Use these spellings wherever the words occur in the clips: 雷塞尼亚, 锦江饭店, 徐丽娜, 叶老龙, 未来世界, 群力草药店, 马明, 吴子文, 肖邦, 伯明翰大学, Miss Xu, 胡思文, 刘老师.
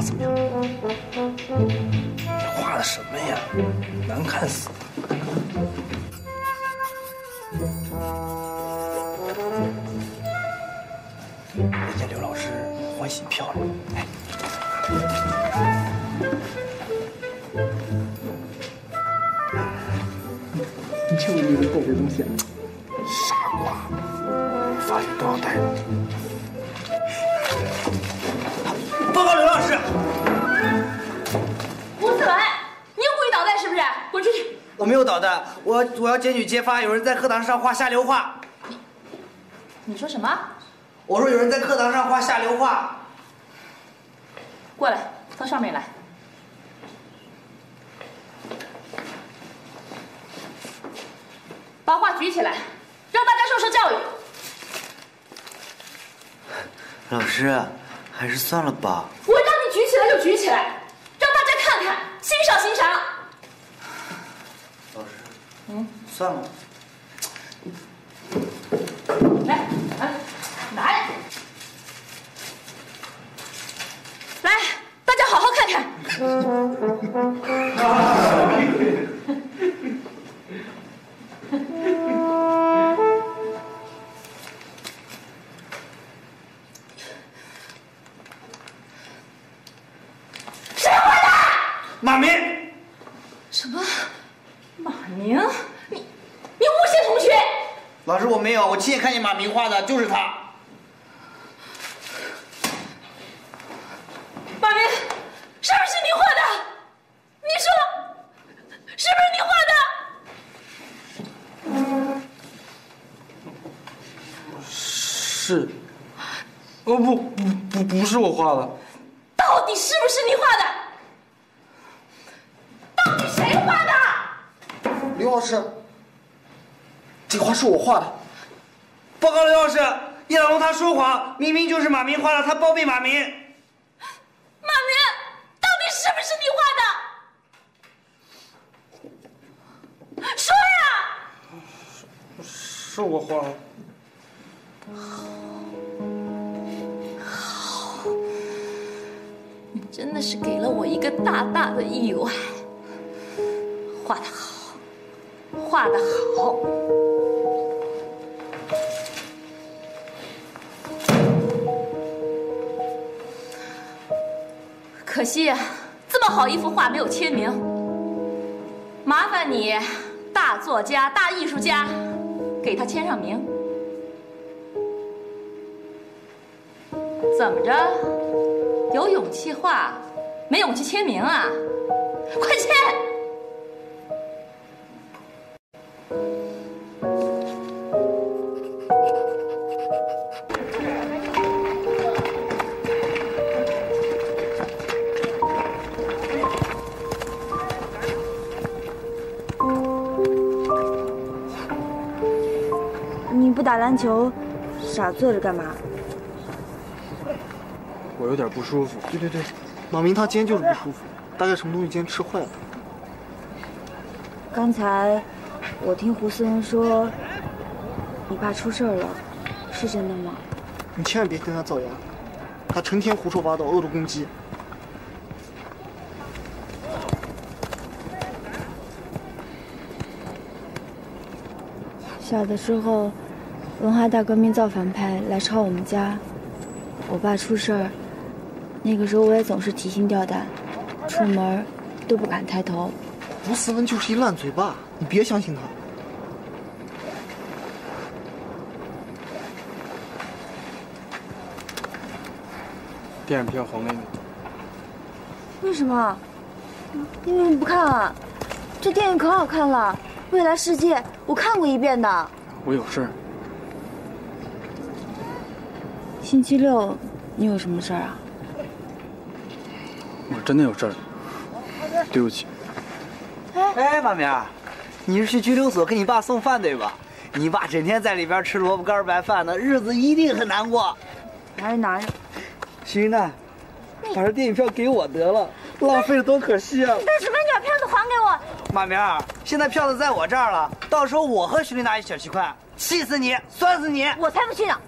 画怎么样？这画的什么呀？难看死了！人家刘老师欢喜漂亮，哎。 你这么能够这东西，傻瓜，法律都要带着你。报告刘老师，吴子文，你又故意捣蛋是不是？滚出去！我没有捣蛋，我要检举揭发有人在课堂上画下流话。你说什么？我说有人在课堂上画下流话。 过来，到上面来。把画举起来，让大家受受教育。老师，还是算了吧。我让你举起来就举起来，让大家看看，欣赏欣赏。老师，嗯，算了。来，来，拿来。 来，大家好好看看。谁画的？马明。什么？马明？你诬陷同学！老师，我没有，我亲眼看见马明画的，就是他。 马明，是不是你画的？你说，是不是你画的？是。哦不是我画的。到底是不是你画的？到底谁画的？刘老师，这画是我画的。报告刘老师，叶老龙他说谎，明明就是马明画的，他包庇马明。 马明，到底是不是你画的？说呀！是我画的。好，你真的是给了我一个大大的意外。画得好，画得好。可惜，这么好一幅画没有签名。麻烦你，大作家、大艺术家，给他签上名。怎么着？有勇气画，没勇气签名啊？快签！打篮球，傻坐着干嘛？我有点不舒服。对对对，马明他今天就是不舒服，大概什么东西今天吃坏了。刚才我听胡思文说，你爸出事了，是真的吗？你千万别听他造谣，他成天胡说八道，恶毒攻击。小的时候。 文化大革命造反派来抄我们家，我爸出事儿，那个时候我也总是提心吊胆，出门都不敢抬头。吴思文就是一烂嘴巴，你别相信他。电影票还给你。为什么？因为你不看啊！这电影可好看了，《未来世界》我看过一遍的。我有事儿。 星期六，你有什么事儿啊？我真的有事儿，对不起。哎，马明，你是去拘留所给你爸送饭对吧？你爸整天在里边吃萝卜干白饭的，日子一定很难过。拿着拿着。行啊，把这电影票给我得了，浪费了多可惜啊！但是把你把票子还给我。马明，现在票子在我这儿了，到时候我和徐丽娜一起去看，气死你，酸死你！我才不去呢。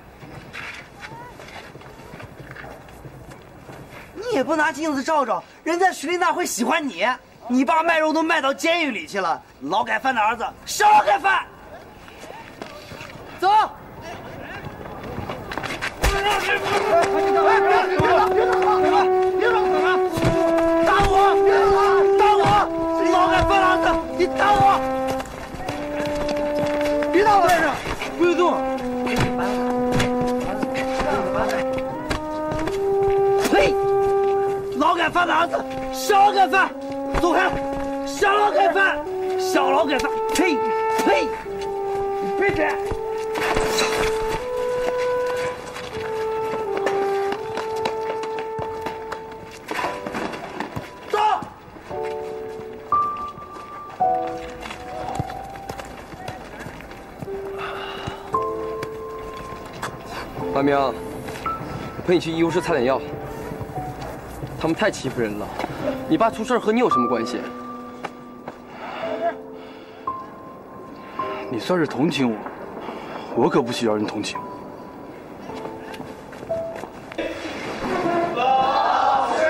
你你也不拿镜子照照，人家徐丽娜会喜欢你。你爸卖肉都卖到监狱里去了，劳改犯的儿子，小劳改犯。走。别打我！打我！别打我！打我！劳改犯儿子，你打我！别打我！站着，不许动！呸！劳改犯的儿子，小劳改犯，走开！小劳改犯，小劳改犯！呸！呸！你闭嘴！ 大明，我陪你去医务室擦点药。他们太欺负人了，你爸出事和你有什么关系？你算是同情我，我可不需要人同情。老师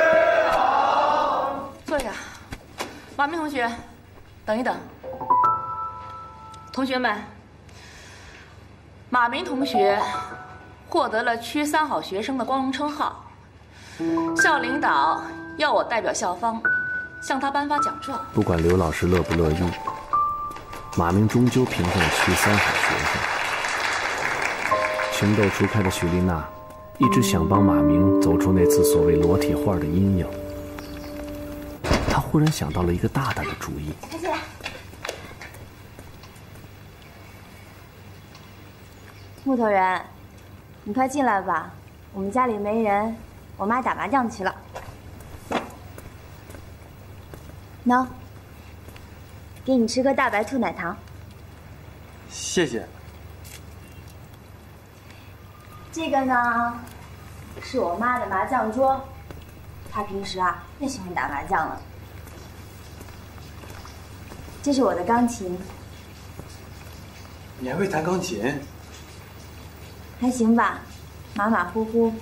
好，坐下。马明同学，等一等。同学们，马明同学。 获得了区三好学生的光荣称号，校领导要我代表校方向他颁发奖状。不管刘老师乐不乐意，马明终究评上了区三好学生。情窦初开的徐丽娜一直想帮马明走出那次所谓裸体画的阴影。她忽然想到了一个大胆的主意。 木头人，你快进来吧，我们家里没人，我妈打麻将去了。喏，给你吃个大白兔奶糖。谢谢。这个呢，是我妈的麻将桌，她平时啊最喜欢打麻将了。这是我的钢琴。你还会弹钢琴？ 还行吧，马马虎虎。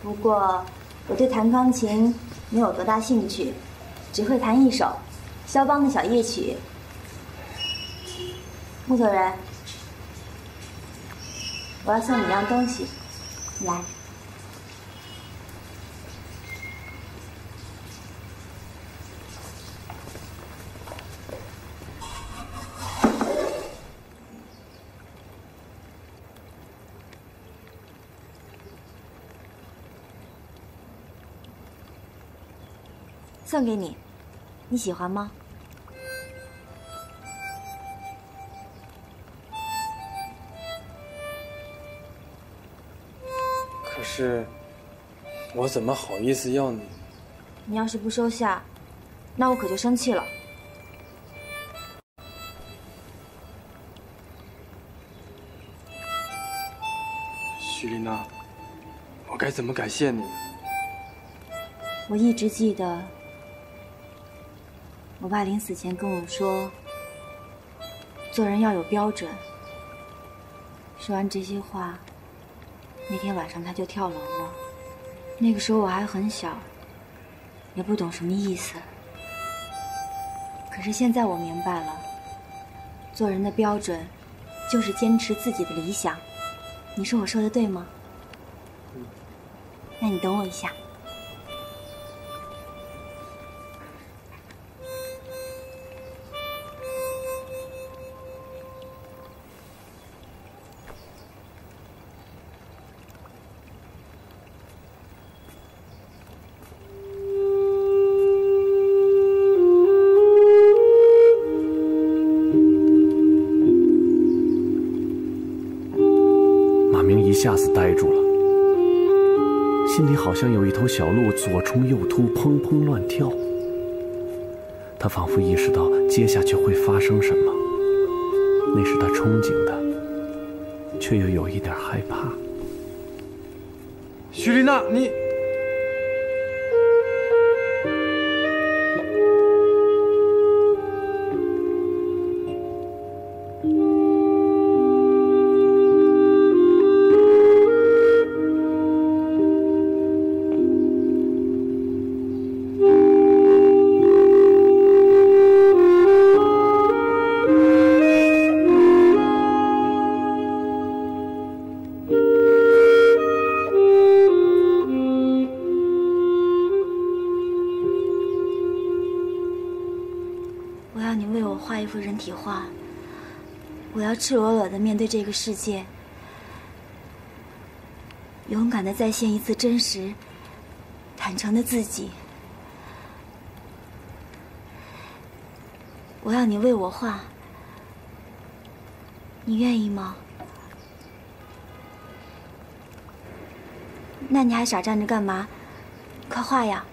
不过我对弹钢琴没有多大兴趣，只会弹一首肖邦的小夜曲。木头人，我要送你一样东西，来。送给你，你喜欢吗？可是，我怎么好意思要你？你要是不收下，那我可就生气了。徐丽娜，我该怎么感谢你？我一直记得。 我爸临死前跟我说：“做人要有标准。”说完这些话，那天晚上他就跳楼了。那个时候我还很小，也不懂什么意思。可是现在我明白了，做人的标准就是坚持自己的理想。你说我说的对吗？那你等我一下。 一下子呆住了，心里好像有一头小鹿左冲右突，砰砰乱跳。他仿佛意识到接下去会发生什么，那是他憧憬的，却又有一点害怕。徐丽娜，你……一副人体化，我要赤裸裸的面对这个世界，勇敢的再现一次真实、坦诚的自己。我要你为我画，你愿意吗？那你还傻站着干嘛？快画呀！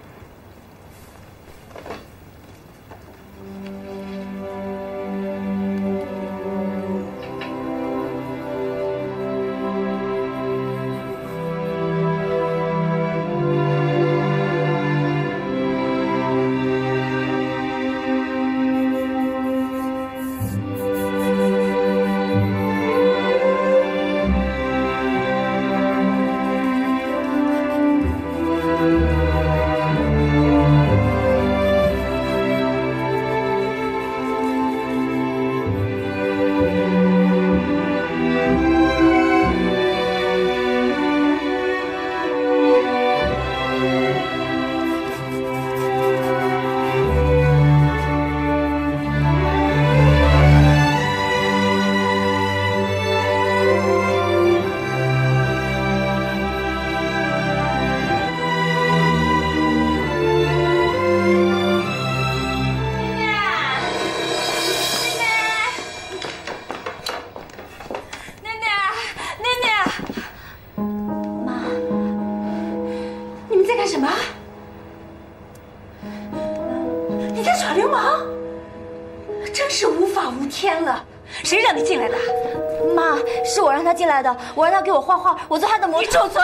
我让他给我画画，我做他的模特。你住嘴！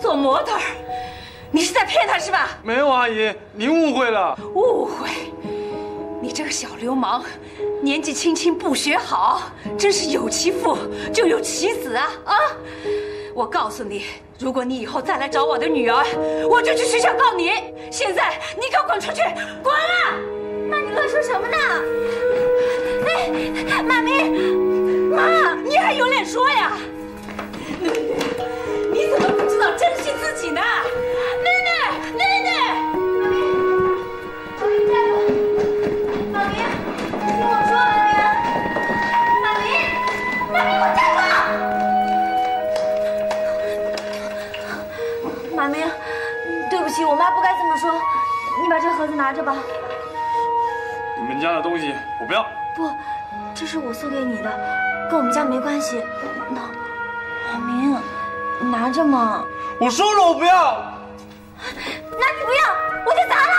做模特，你是在骗他是吧？没有，阿姨，您误会了。误会？你这个小流氓，年纪轻轻不学好，真是有其父就有其子啊！啊！我告诉你，如果你以后再来找我的女儿，我就去学校告你。现在你给我滚出去，滚啊！妈，你乱说什么呢？哎，妈咪。 妈，你还有脸说呀？奶奶，你怎么不知道珍惜自己呢？奶奶，奶奶，妈咪，我站住！妈咪，你听我说，妈咪，妈咪，我站住！妈咪，对不起，我妈不该这么说。你把这盒子拿着吧。你们家的东西我不要。不，这是我送给你的。 跟我们家没关系，那阿明，你拿着嘛。我说了，我不要。那你不要，我就砸了。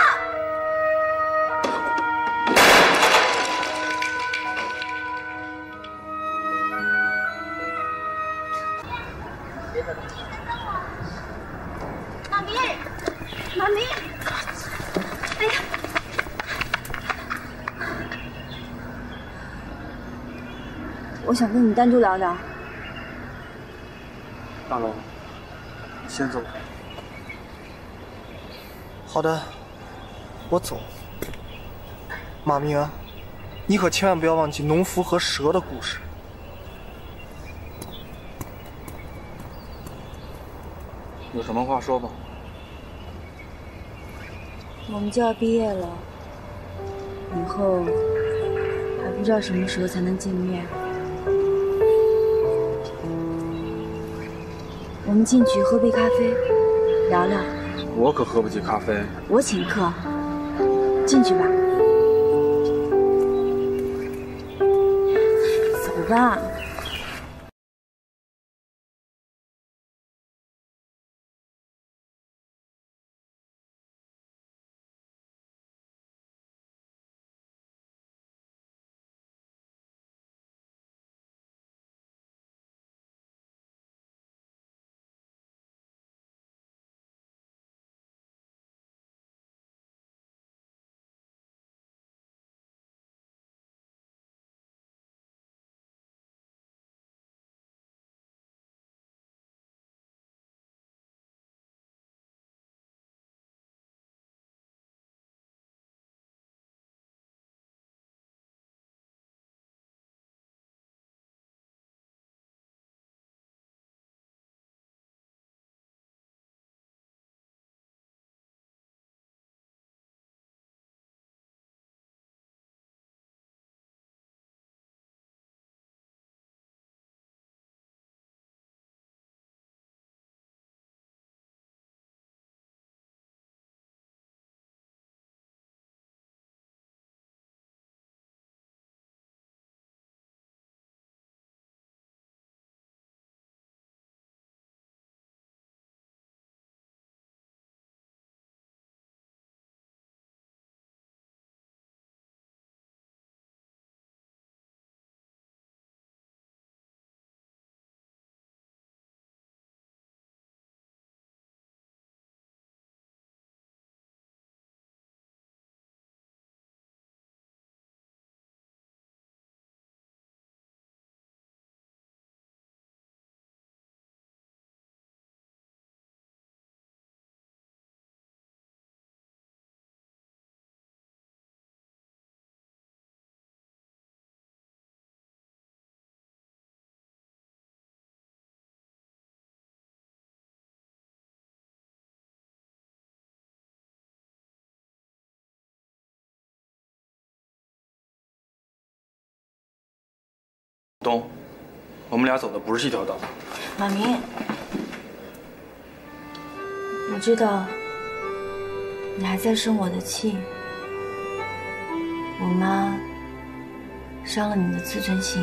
妈咪，妈咪，哎呀！ 我想跟你单独聊聊。大龙，你先走。好的，我走。马明，你可千万不要忘记农夫和蛇的故事。有什么话说吧。我们就要毕业了，以后还不知道什么时候才能见面。 我们进去喝杯咖啡，聊聊。我可喝不起咖啡。我请客，进去吧。走吧。东，我们俩走的不是一条道。马明，我知道你还在生我的气，我妈伤了你的自尊心。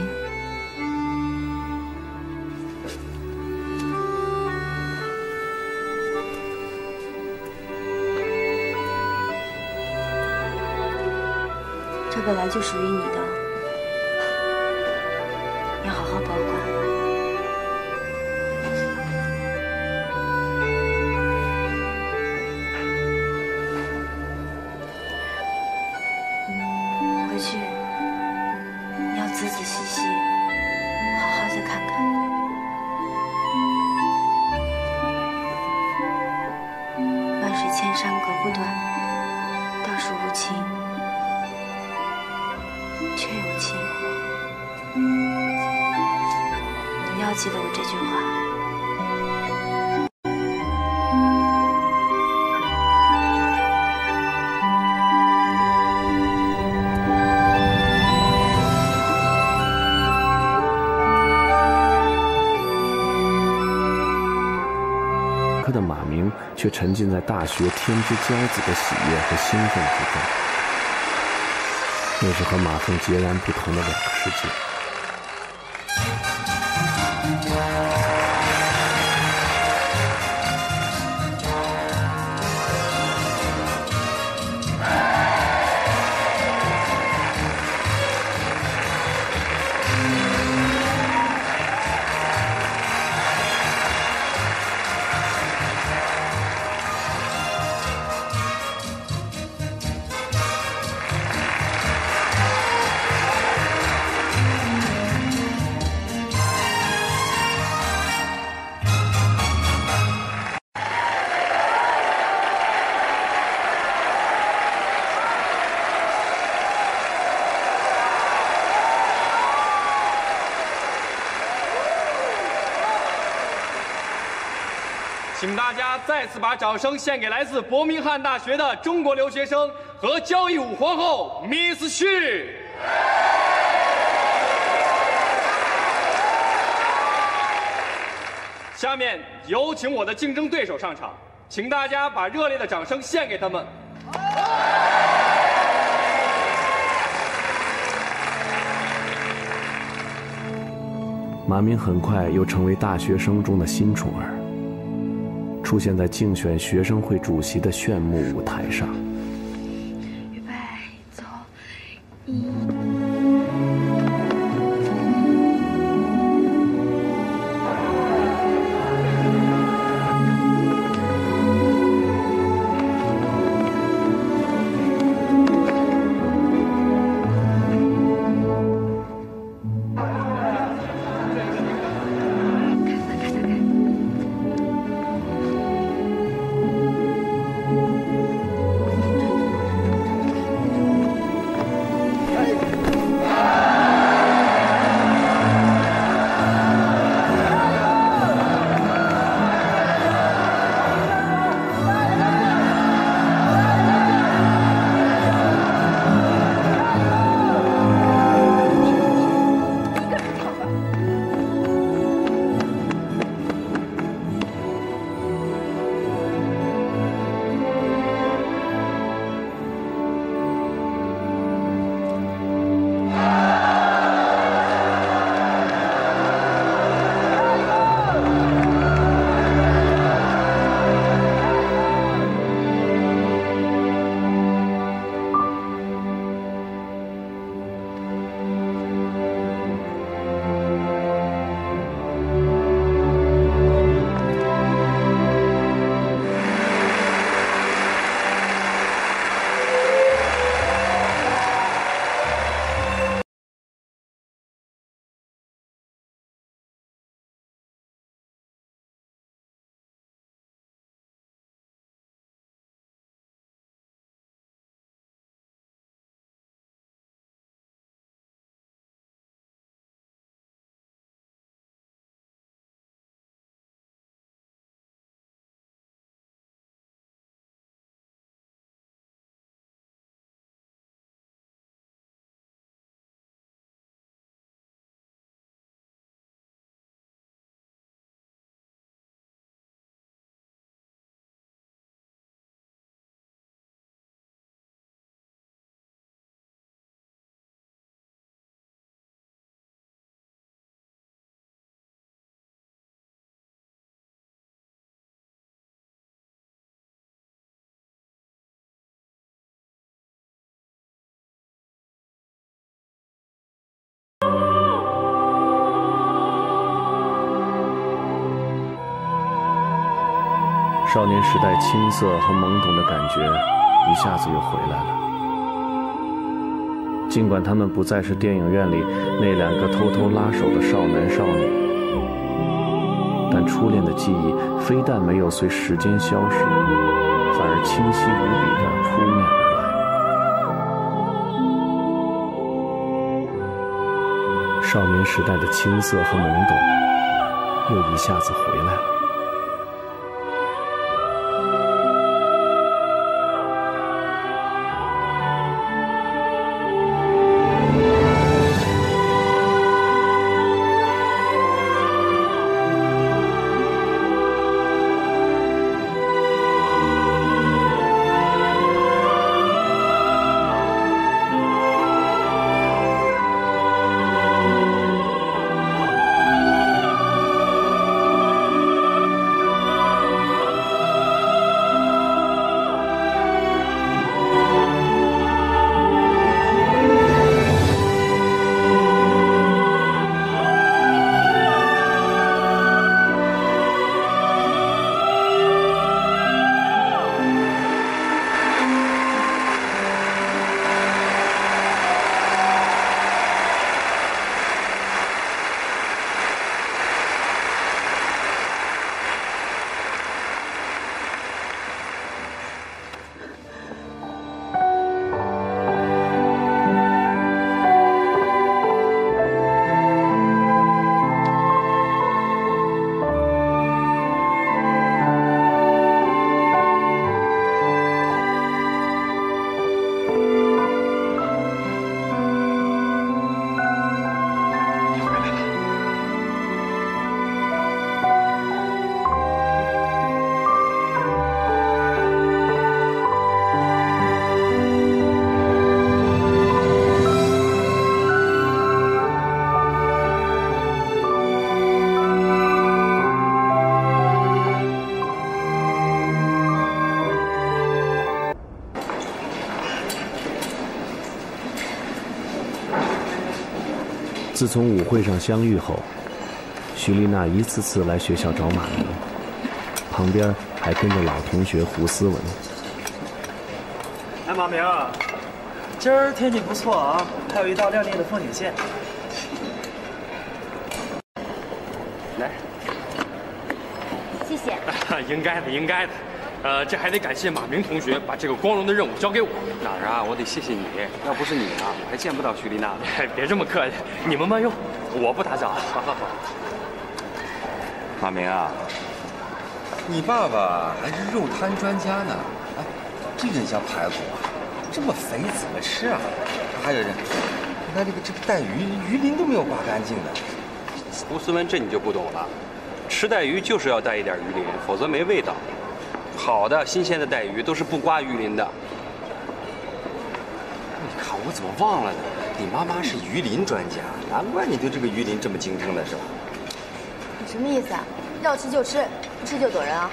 这本来就属于你的。 记得我这句话。 的马明却沉浸在大学天之骄子的喜悦和兴奋之中，那是和马凤截然不同的两个世界。 请大家再次把掌声献给来自伯明翰大学的中国留学生和交谊舞皇后 Miss Xu。下面有请我的竞争对手上场，请大家把热烈的掌声献给他们。马明很快又成为大学生中的新宠儿。 出现在竞选学生会主席的炫目舞台上。预备，走，少年时代青涩和懵懂的感觉一下子又回来了。尽管他们不再是电影院里那两个偷偷拉手的少男少女，但初恋的记忆非但没有随时间消失，反而清晰无比地扑面而来。 少年时代的青涩和懵懂，又一下子回来了。 自从舞会上相遇后，徐丽娜一次次来学校找马明，旁边还跟着老同学胡思文。哎，马明，今儿天气不错啊，还有一道亮丽的风景线。来，谢谢。应该的，应该的。这还得感谢马明同学把这个光荣的任务交给我。 哪儿啊！我得谢谢你，要不是你啊，我还见不到徐丽娜呢。别这么客气，你们慢用，我不打搅。好好好。马明啊，你爸爸还是肉摊专家呢。哎，这人家排骨啊，这么肥怎么吃啊？还有人，你看这个带鱼，鱼鳞都没有刮干净的。胡思文，这你就不懂了，吃带鱼就是要带一点鱼鳞，否则没味道。好的，新鲜的带鱼都是不刮鱼鳞的。 我怎么忘了呢？你妈妈是鱼鳞专家，难怪你对这个鱼鳞这么精通了，是吧？你什么意思啊？要吃就吃，不吃就躲人啊！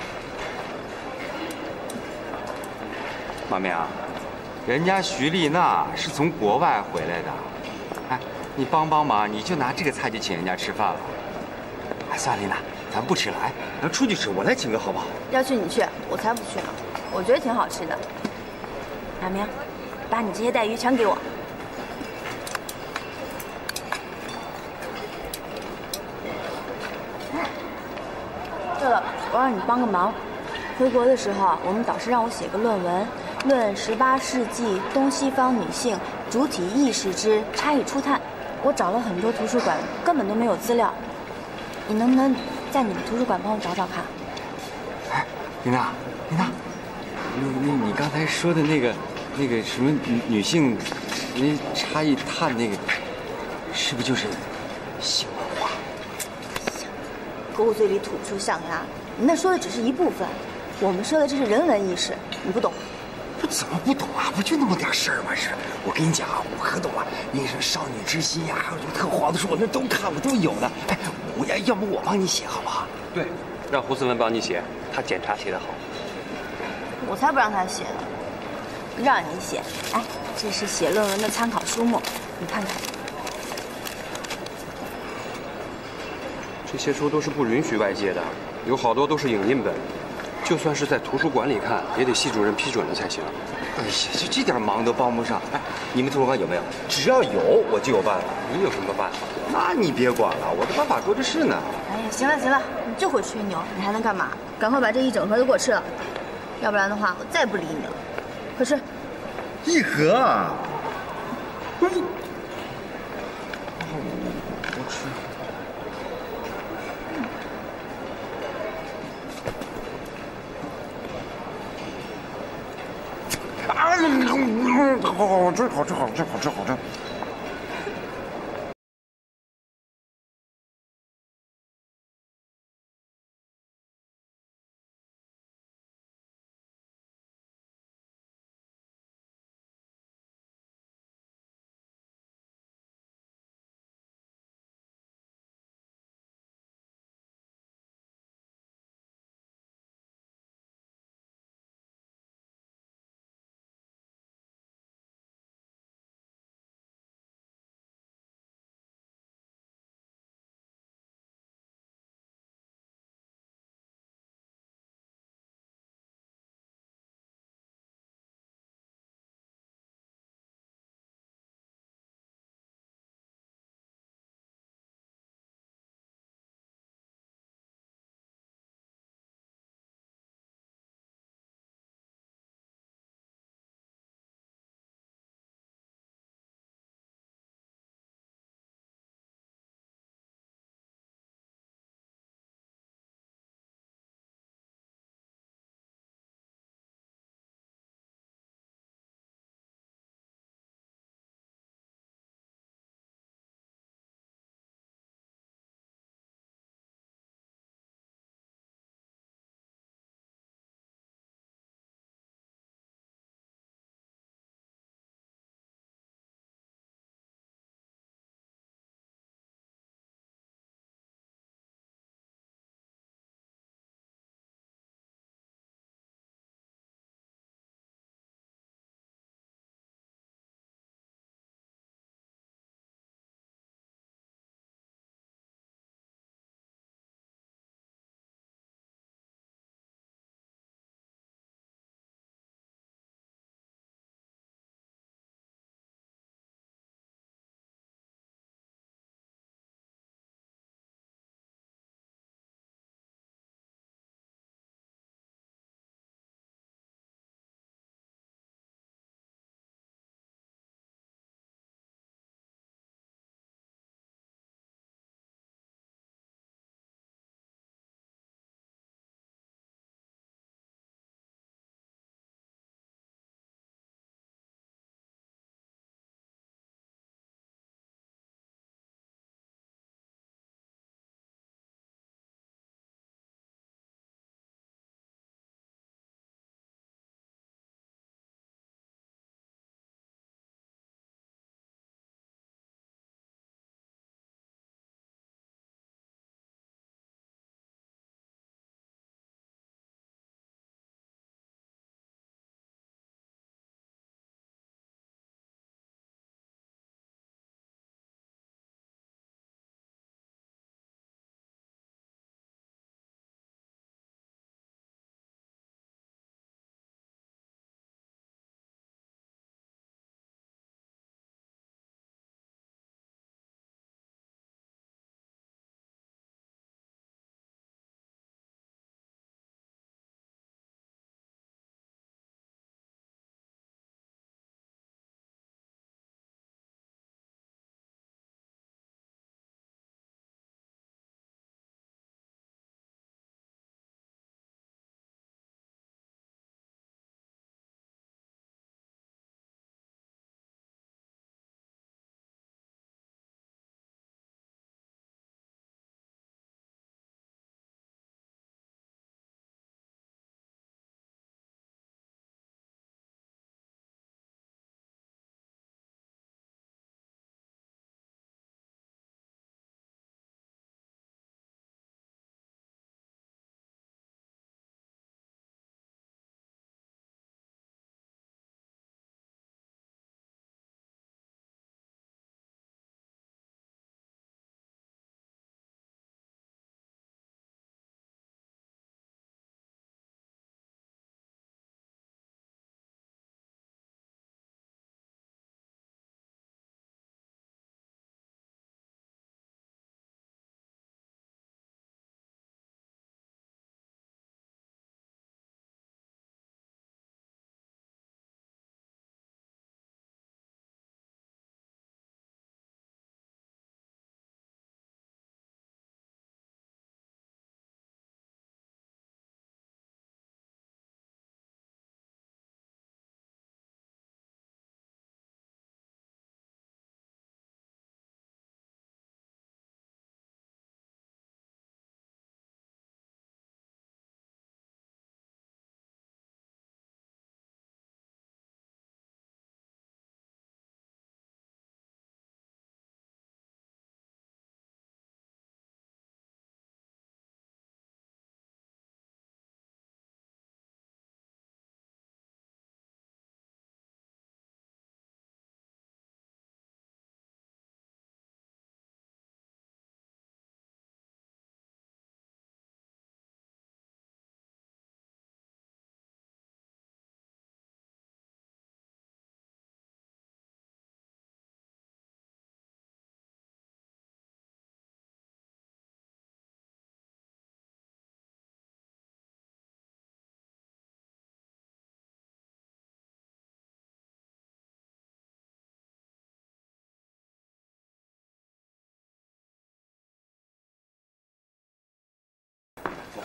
马明，人家徐丽娜是从国外回来的，哎，你帮帮忙，你就拿这个菜去请人家吃饭了。哎，算了，丽娜，咱不吃了，哎，咱出去吃，我来请客好不好？要去你去，我才不去呢，我觉得挺好吃的。马明。 把你这些带鱼全给我。对了，我让你帮个忙。回国的时候啊，我们导师让我写个论文，论18世纪东西方女性主体意识之差异初探。我找了很多图书馆，根本都没有资料。你能不能在你们图书馆帮我找找看？哎，琳娜，琳娜，你刚才说的那个什么女性，那差异探那个，是不是就是性文化？狗嘴里吐不出象牙，你那说的只是一部分，我们说的这是人文意识，你不懂。我怎么不懂啊？不就那么点事儿吗？是，我跟你讲啊，我可懂了、啊。那什么少女之心呀、啊，还有什么特黄的书，我那都看过，都有呢。哎，我要不我帮你写好不好？对，让胡思文帮你写，他检查写的好。我才不让他写呢。 让你写，哎，这是写论文的参考书目，你看看。这些书都是不允许外借的，有好多都是影印本。就算是在图书馆里看，也得系主任批准了才行。哎呀，就这点忙都帮不上。哎，你们图书馆有没有？只要有，我就有办法。你有什么办法？那你别管了，我这办法多着是呢。哎呀，行了行了，你就会吹牛，你还能干嘛？赶快把这一整盒都给我吃了，要不然的话，我再不理你了。快吃！一盒啊！不是，我吃。 好吃！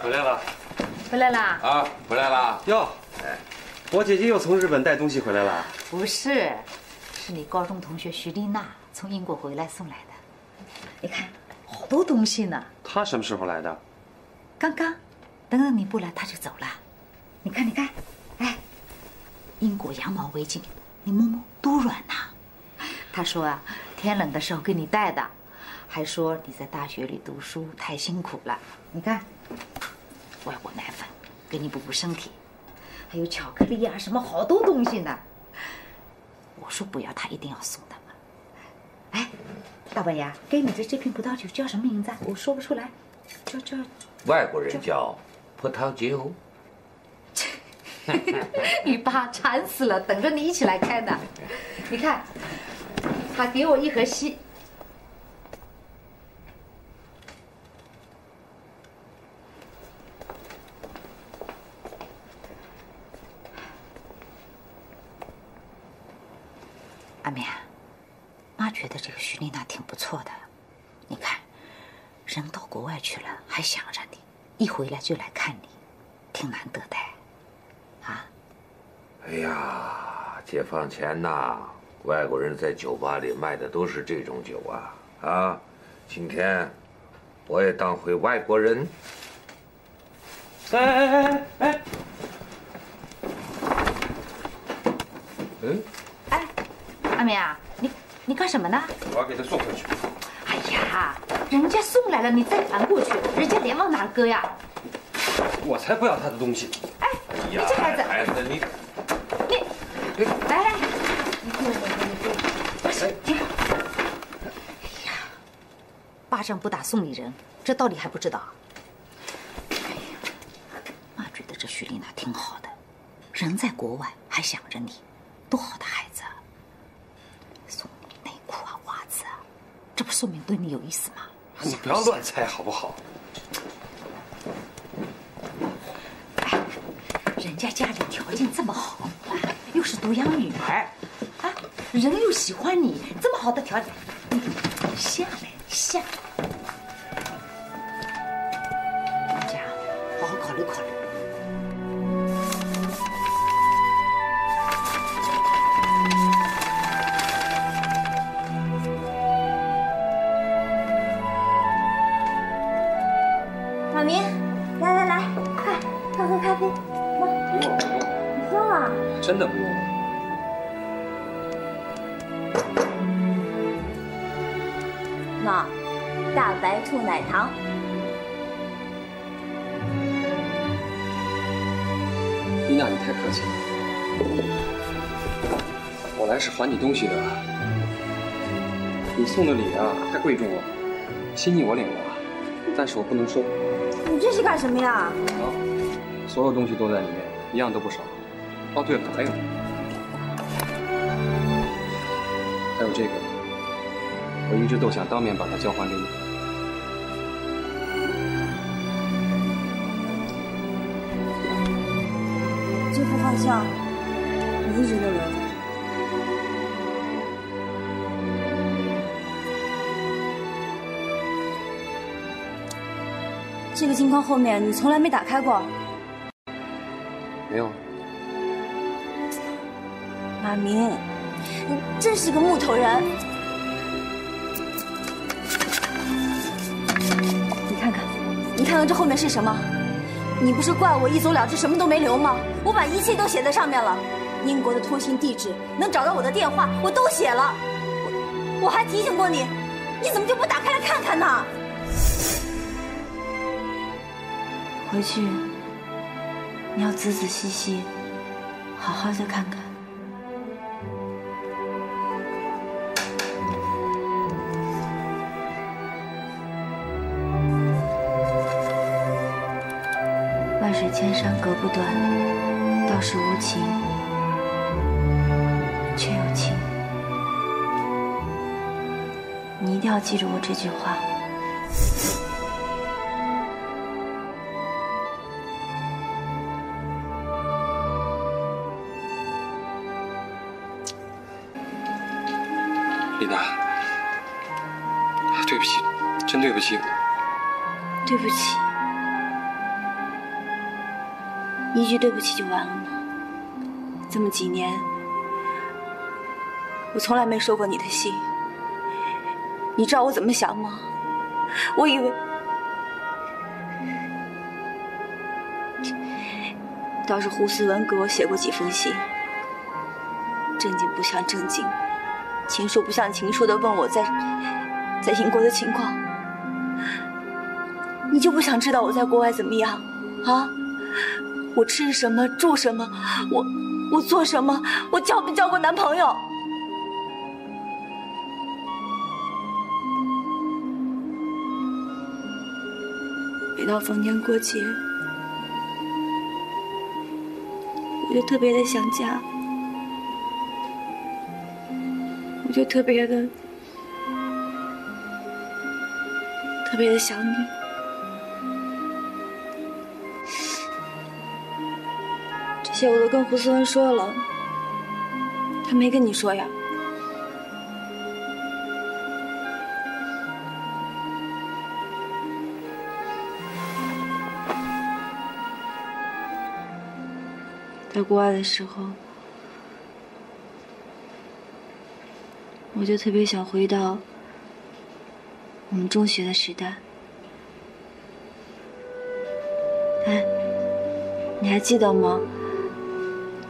回来了。回来啦！啊，回来啦！哟，我姐姐又从日本带东西回来了。不是，是你高中同学徐丽娜从英国回来送来的。你看，好多东西呢。她什么时候来的？刚刚。等等你不来，她就走了。你看，你看，哎，英国羊毛围巾，你摸摸多软呐！她说啊，天冷的时候给你带的。 还说你在大学里读书太辛苦了，你看，外国奶粉给你补补身体，还有巧克力啊，什么好多东西呢。我说不要，他一定要送的嘛。哎，大伯牙，给你的这瓶葡萄酒叫什么名字？我说不出来，叫外国人叫葡萄酒。你爸馋死了，等着你一起来开呢。你看，他给我一盒西。 阿明，妈觉得这个徐丽娜挺不错的，你看，人到国外去了还想着你，一回来就来看你，挺难得的，啊？哎呀，解放前呐，外国人在酒吧里卖的都是这种酒啊啊！今天我也当回外国人。哎！嗯。 阿明啊，你干什么呢？我要给他送回去。哎呀，人家送来了，你再传过去，人家脸往哪搁呀？我才不要他的东西！哎，你这孩子，孩子你，来，你过来，不是，你看，哎呀，巴掌不打送礼人，这道理还不知道？哎呀，妈觉得这徐丽娜挺好的，人在国外还想着你，多好的孩子啊！ 送你内裤啊，袜子啊，这不说明对你有意思吗？你不要乱猜好不好？哎，人家家里条件这么好啊，又是独养女儿啊，人又喜欢你，这么好的条件，你下来。大家好好考虑考虑。 真的不用了。妈，大白兔奶糖。丽娜，你太客气了。我来是还你东西的，你送的礼啊，太贵重了，心意我领了，但是我不能收。你这是干什么呀？好，所有东西都在里面，一样都不少。 哦，对了，还有这个，我一直都想当面把它交还给你。这幅画像，我一直都留着。这个镜框后面你从来没打开过？没有。 马明，你真是个木头人！你看看这后面是什么？你不是怪我一走了之，什么都没留吗？我把一切都写在上面了，英国的通信地址，能找到我的电话，我都写了。我还提醒过你，你怎么就不打开来看看呢？回去你要仔仔细细，好好的看看。 水千山隔不短，道是无情，却有情。你一定要记住我这句话。丽娜，对不起，真对不起。对不起。一句对不起就完了吗？这么几年，我从来没收过你的信。你知道我怎么想吗？我以为……倒是胡思文给我写过几封信，正经不像正经，情书不像情书的问我在英国的情况。你就不想知道我在国外怎么样啊？我吃什么住什么，我做什么，我交没交过男朋友？每到逢年过节，我就特别的想家，我就特别的想你。这些我都跟胡思文说了，他没跟你说呀？在国外的时候，我就特别想回到我们中学的时代。哎，你还记得吗？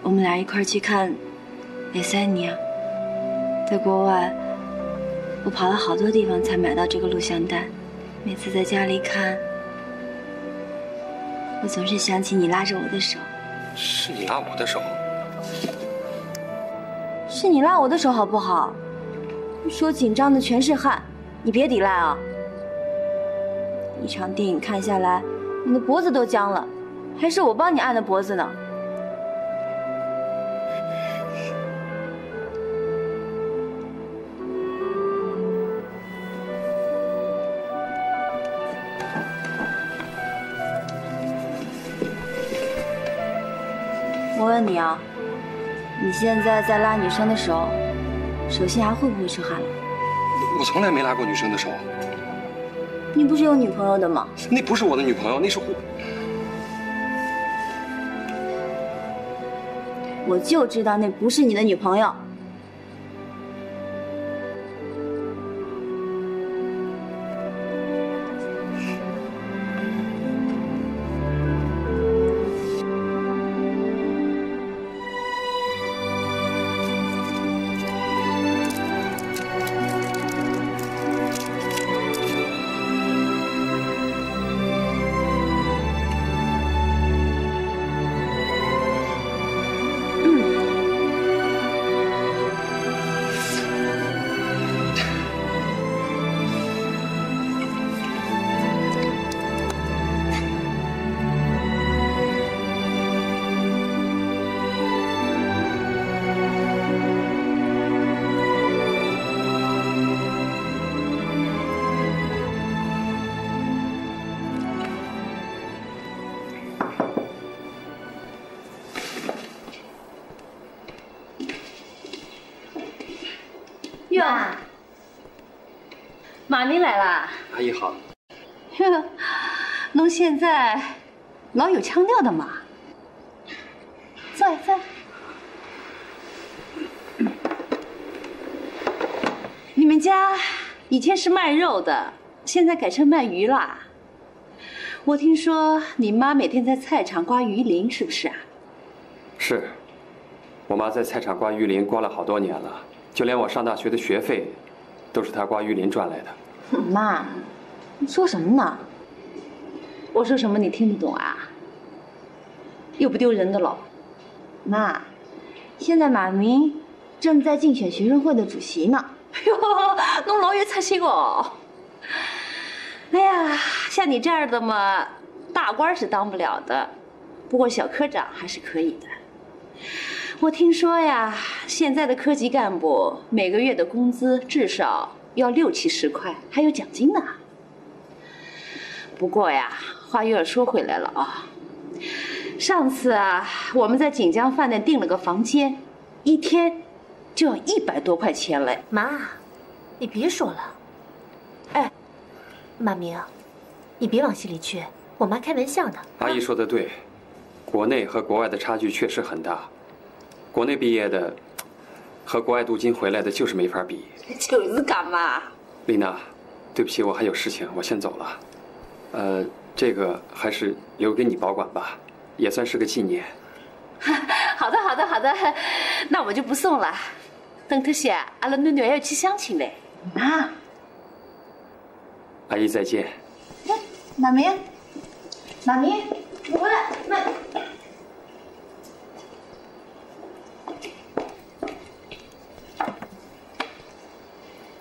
我们俩一块去看《雷塞尼亚》。在国外，我跑了好多地方才买到这个录像带。每次在家里看，我总是想起你拉着我的手。是你拉我的手，是你拉我的手好不好？说紧张的全是汗，你别抵赖啊！一场电影看下来，你的脖子都僵了，还是我帮你按的脖子呢。问你啊，你现在在拉女生的手，手心还会不会出汗了？我从来没拉过女生的手。你不是有女朋友的吗？那不是我的女朋友，那是我就知道那不是你的女朋友。马明来啦，阿姨好。弄现在老有腔调的嘛。坐坐。你们家以前是卖肉的，现在改成卖鱼啦。我听说你妈每天在菜场刮鱼鳞，是不是啊？是，我妈在菜场刮鱼鳞，刮了好多年了，就连我上大学的学费，都是她刮鱼鳞赚来的。妈，你说什么呢？我说什么你听不懂啊？又不丢人的喽。妈，现在马明正在竞选学生会的主席呢。哟，侬老有出息哦。哎呀，像你这样的嘛，大官是当不了的，不过小科长还是可以的。我听说呀，现在的科级干部每个月的工资至少要60-70块，还有奖金呢。不过呀，话又要说回来了啊。上次啊，我们在锦江饭店订了个房间，一天就要100多块钱嘞。妈，你别说了。哎，马明，你别往心里去，我妈开玩笑的。阿姨说的对，国内和国外的差距确实很大，国内毕业的和国外镀金回来的就是没法比。就是干嘛？丽娜，对不起，我还有事情，我先走了。这个还是留给你保管吧，也算是个纪念。好的，好的，好的，那我就不送了。等特些，阿拉囡囡还要去相亲嘞。啊！阿姨再见。妈咪，妈咪，我妈。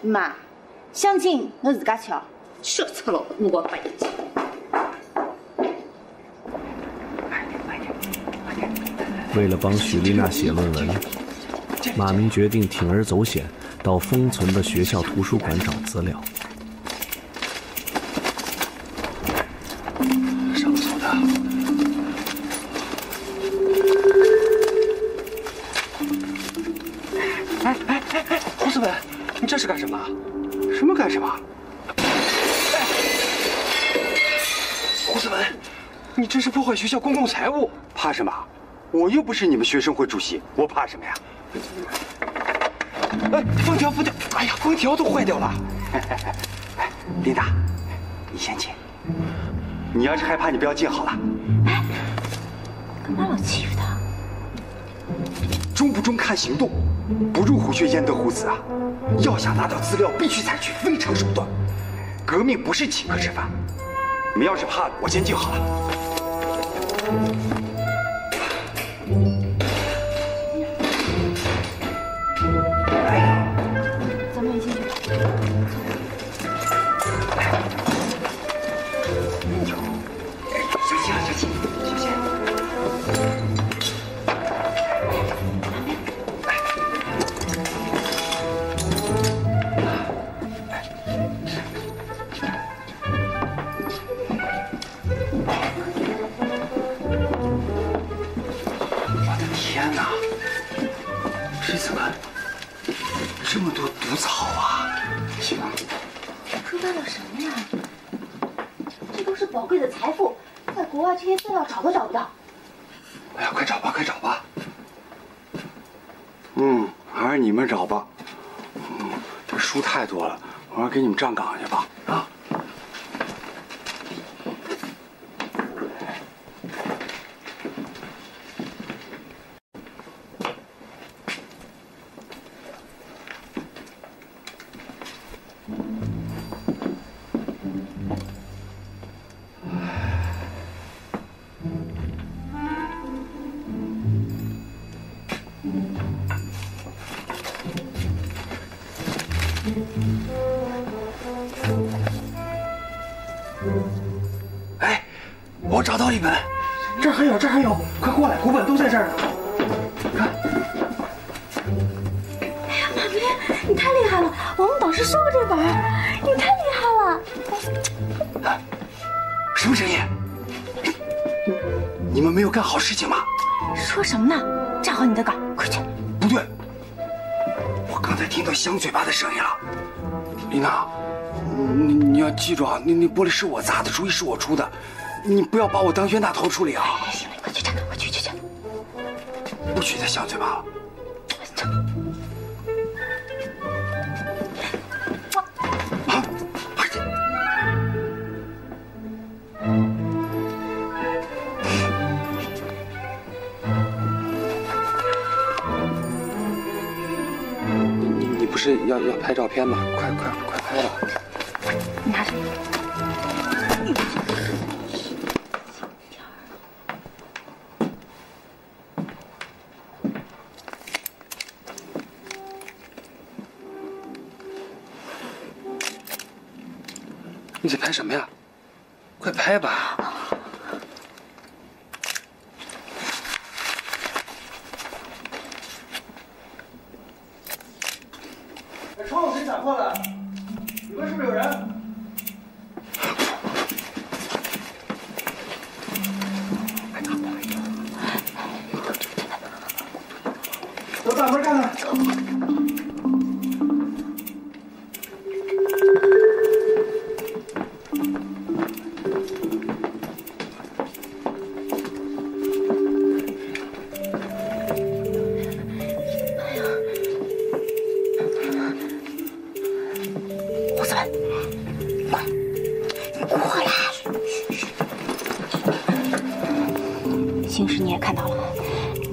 妈，相亲侬自家吃哦，笑死了，我不一起。为了帮许丽娜写论文，马明决定铤而走险，到封存的学校图书馆找资料。上厕所的。 这是干什么？什么干什么？哎，胡思文，你这是破坏学校公共财物！怕什么？我又不是你们学生会主席，我怕什么呀？哎，封条！哎呀，封条都坏掉了！哎，琳达，你先进。你要是害怕，你不要进好了。哎，干嘛老欺负他？忠不忠看行动，不入虎穴焉得虎子啊！ 要想拿到资料，必须采取非常手段。革命不是请客吃饭。你们要是怕了，我先进好了。哎呀，咱们一起去。小心啊，小心，小心。这么多毒草啊！行啊，这代表什么呀？这都是宝贵的财富，在国外这些资料找都找不到。哎呀，快找吧，快找吧！嗯，还是你们找吧。嗯，这书太多了，我要给你们站岗去吧。啊！哎，我找到一本，这儿还有，这儿还有，快过来，古本都在这儿呢。看，哎呀，马明，你太厉害了！我们导师说过这本，你太厉害了。啊，什么声音？你们没有干好事情吗？说什么呢？站好你的岗，快去！不对，我刚才听到香嘴巴的声音了，琳娜。 你要记住啊，那玻璃是我砸的，主意是我出的，你不要把我当冤大头处理啊！哎，行了，快去站岗，快去！不许再想嘴巴了。走。啊！你不是要拍照片吗？快拍吧！ 拿着，你在拍什么呀？快拍吧！窗户谁打破了？你们是不是有人？ 大门看看，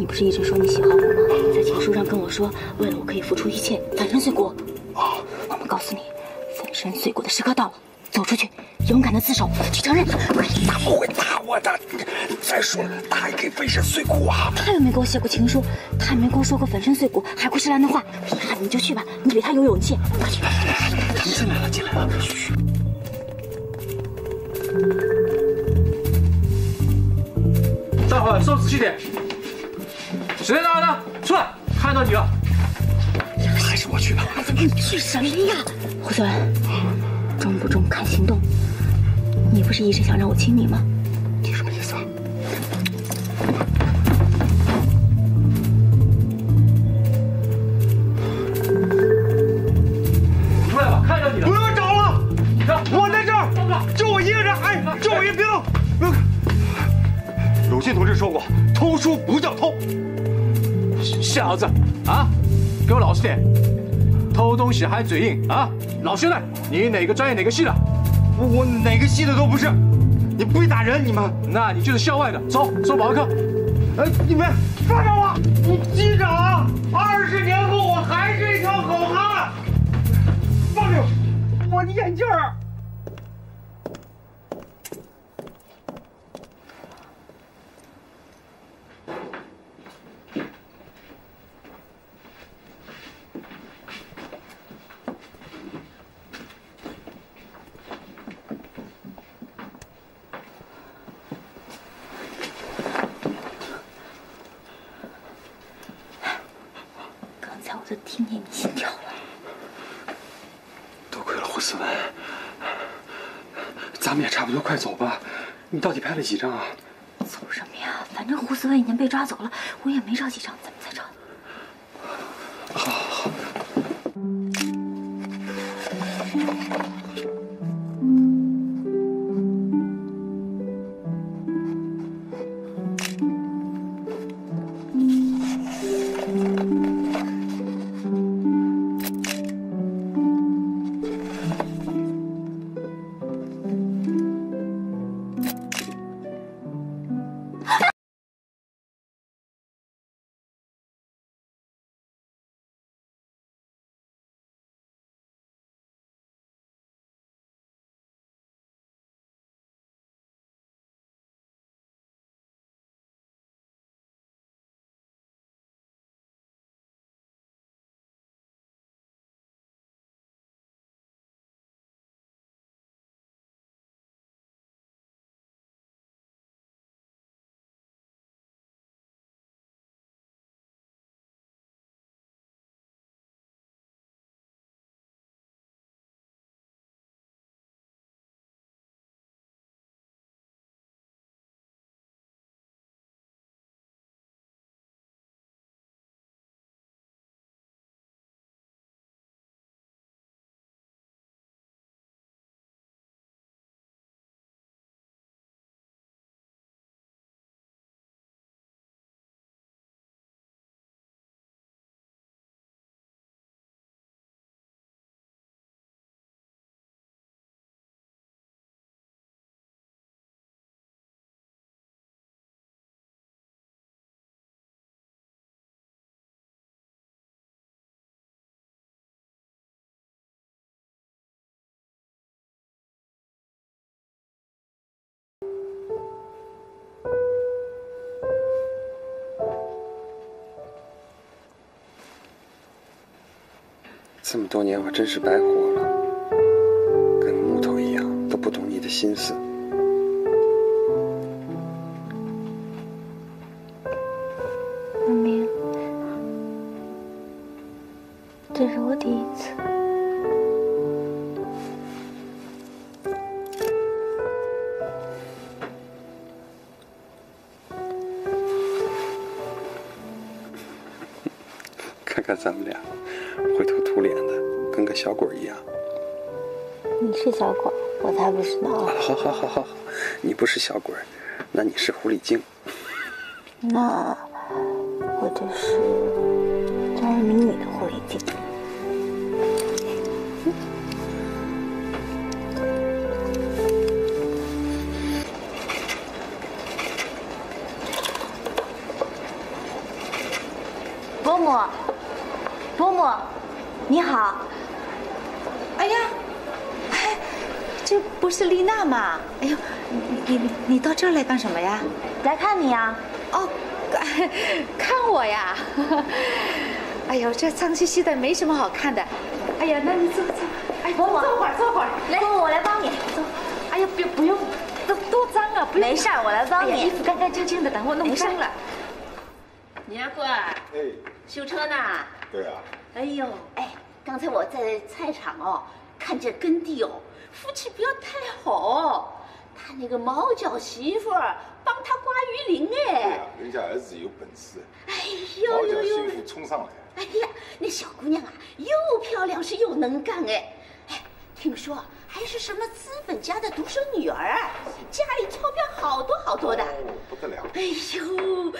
你不是一直说你喜欢我吗？你在情书上跟我说，为了我可以付出一切，粉身碎骨。啊！妈妈告诉你，粉身碎骨的时刻到了，走出去，勇敢的自首，去承认。你怎么会打我的？再说了，他还可以粉身碎骨啊！他又没给我写过情书，他也没跟我说过粉身碎骨、海枯石烂的话。呀，你就去吧，你比他有勇气。他们进来了，进来了。嘘。 待会收拾仔细点。谁在那呢？出来！看到你了。还是我去吧。你去什么呀？胡子文，中不中看行动。你不是一直想让我亲你吗？你什么意思啊？出来吧，看到你了。不用找了，我在这儿，就我一个人，哎，就我一兵。 鲁迅同志说过：“偷书不叫偷。”小子，啊，给我老实点！偷东西还嘴硬啊！老兄弟，你哪个专业哪个系的？我哪个系的都不是。你不会打人，你们？那你就是校外的。走，送保卫课。你们放开我！你机长，20年后我还是一条好汉。放开我！我的眼镜儿。 快走吧！你到底拍了几张啊？走什么呀？反正胡思文已经被抓走了，我也没照几张，咱们再照。好，好。这么多年，我真是白活了，跟木头一样，都不懂你的心思。文明，这是我第一次。看看咱们俩。 灰头土脸的，跟个小鬼一样。你是小鬼，我才不是呢。好好好好好，你不是小鬼，那你是狐狸精。那我就是专门迷你的狐狸精。伯母，伯母，你好。哎呀，哎，这不是丽娜吗？哎呦，你到这儿来干什么呀？来看你呀。哦，看我呀。哎呦，这脏兮兮的，没什么好看的。哎呀，那你坐坐。哎，伯母，坐会儿，坐会儿。来，伯母，我来帮你。坐。哎呀，不用，多脏啊！不用。没事，我来帮你。哎呀，衣服干干净净的，等我弄干了。 你阿贵，哎，修车呢？对啊。哎呦，哎，刚才我在菜场哦，看见耕地哦，夫妻不要太好。他那个毛脚媳妇帮他刮鱼鳞哎。对啊，人家儿子有本事。哎呦呦呦！毛脚媳妇冲上来。哎呀，那小姑娘啊，又漂亮是又能干哎。哎，听说还是什么资本家的独生女儿啊，家里钞票好多好多的。哦，不得了。哎呦。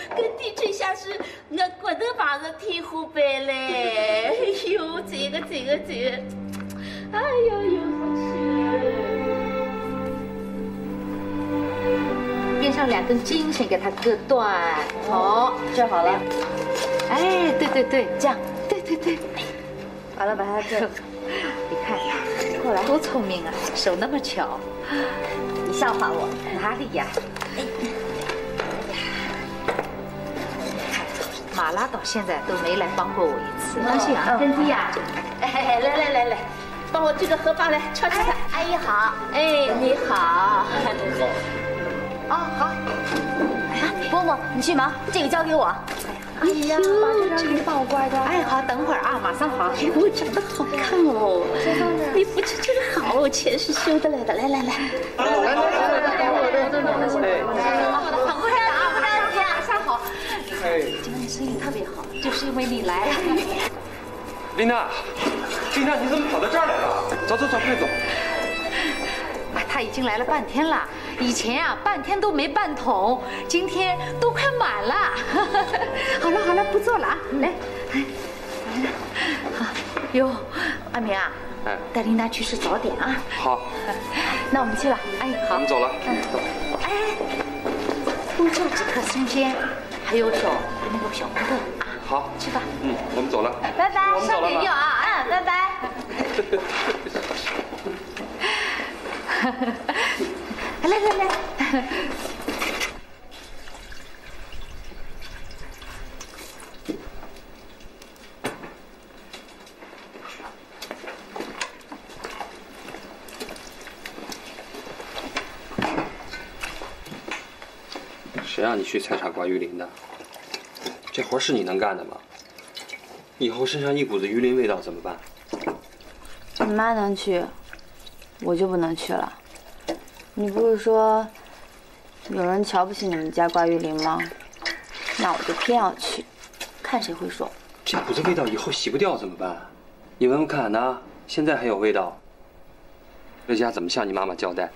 耕地这下是我觉得把人天花板嘞！哎呦，这个，哎呦呦，我去！边上两根筋先给它割断，好，这好了。哎，对，这样，对，完了把它这，你看，过来，多聪明啊，手那么巧。你笑话我？哪里呀？ 马拉到现在都没来帮过我一次，当心啊！真地呀！哎，来，帮我这个荷包来敲敲它。阿姨好，哎，你好。哦，好。伯母，你去忙，这个交给我。哎呀，把这张鱼帮我刮一刮。哎，好，等会儿啊，马上好。哎，我长得好看哦，你夫妻真好哦，前世修得来的。来。来。好的，很快啊，不着急啊，马上好。 今天生意特别好，就是因为你来。丽娜，你怎么跑到这儿来了？走，快走！啊，他已经来了半天了，以前啊半天都没半桶，今天都快满了。好了，不做了啊，来，好哟，阿明啊，哎，带丽娜去吃早点啊。好，那我们去了。哎，好，我们走了。哎，多照几颗生煎。 还有手那个小馒头啊，好吃吧。嗯，我们走了，拜拜，少点料啊，嗯，拜拜。来，谁让你去菜场刮鱼鳞的？这活是你能干的吗？以后身上一股子鱼鳞味道怎么办？你妈能去，我就不能去了。你不是说有人瞧不起你们家刮鱼鳞吗？那我就偏要去，看谁会说。这股子味道以后洗不掉怎么办？你闻闻看呐，现在还有味道。这家怎么向你妈妈交代？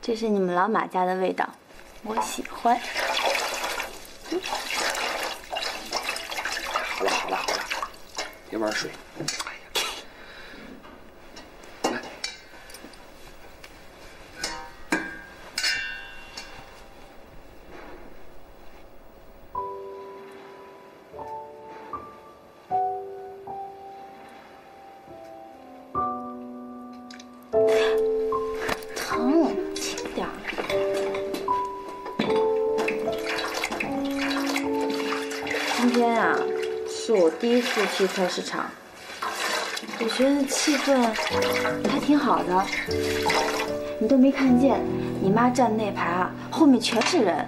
这是你们老马家的味道。 我喜欢。好了，别玩水。哎呀，来，疼，轻点儿。 今天啊，是我第一次去菜市场，我觉得气氛还挺好的。你都没看见，你妈站那排啊，后面全是人。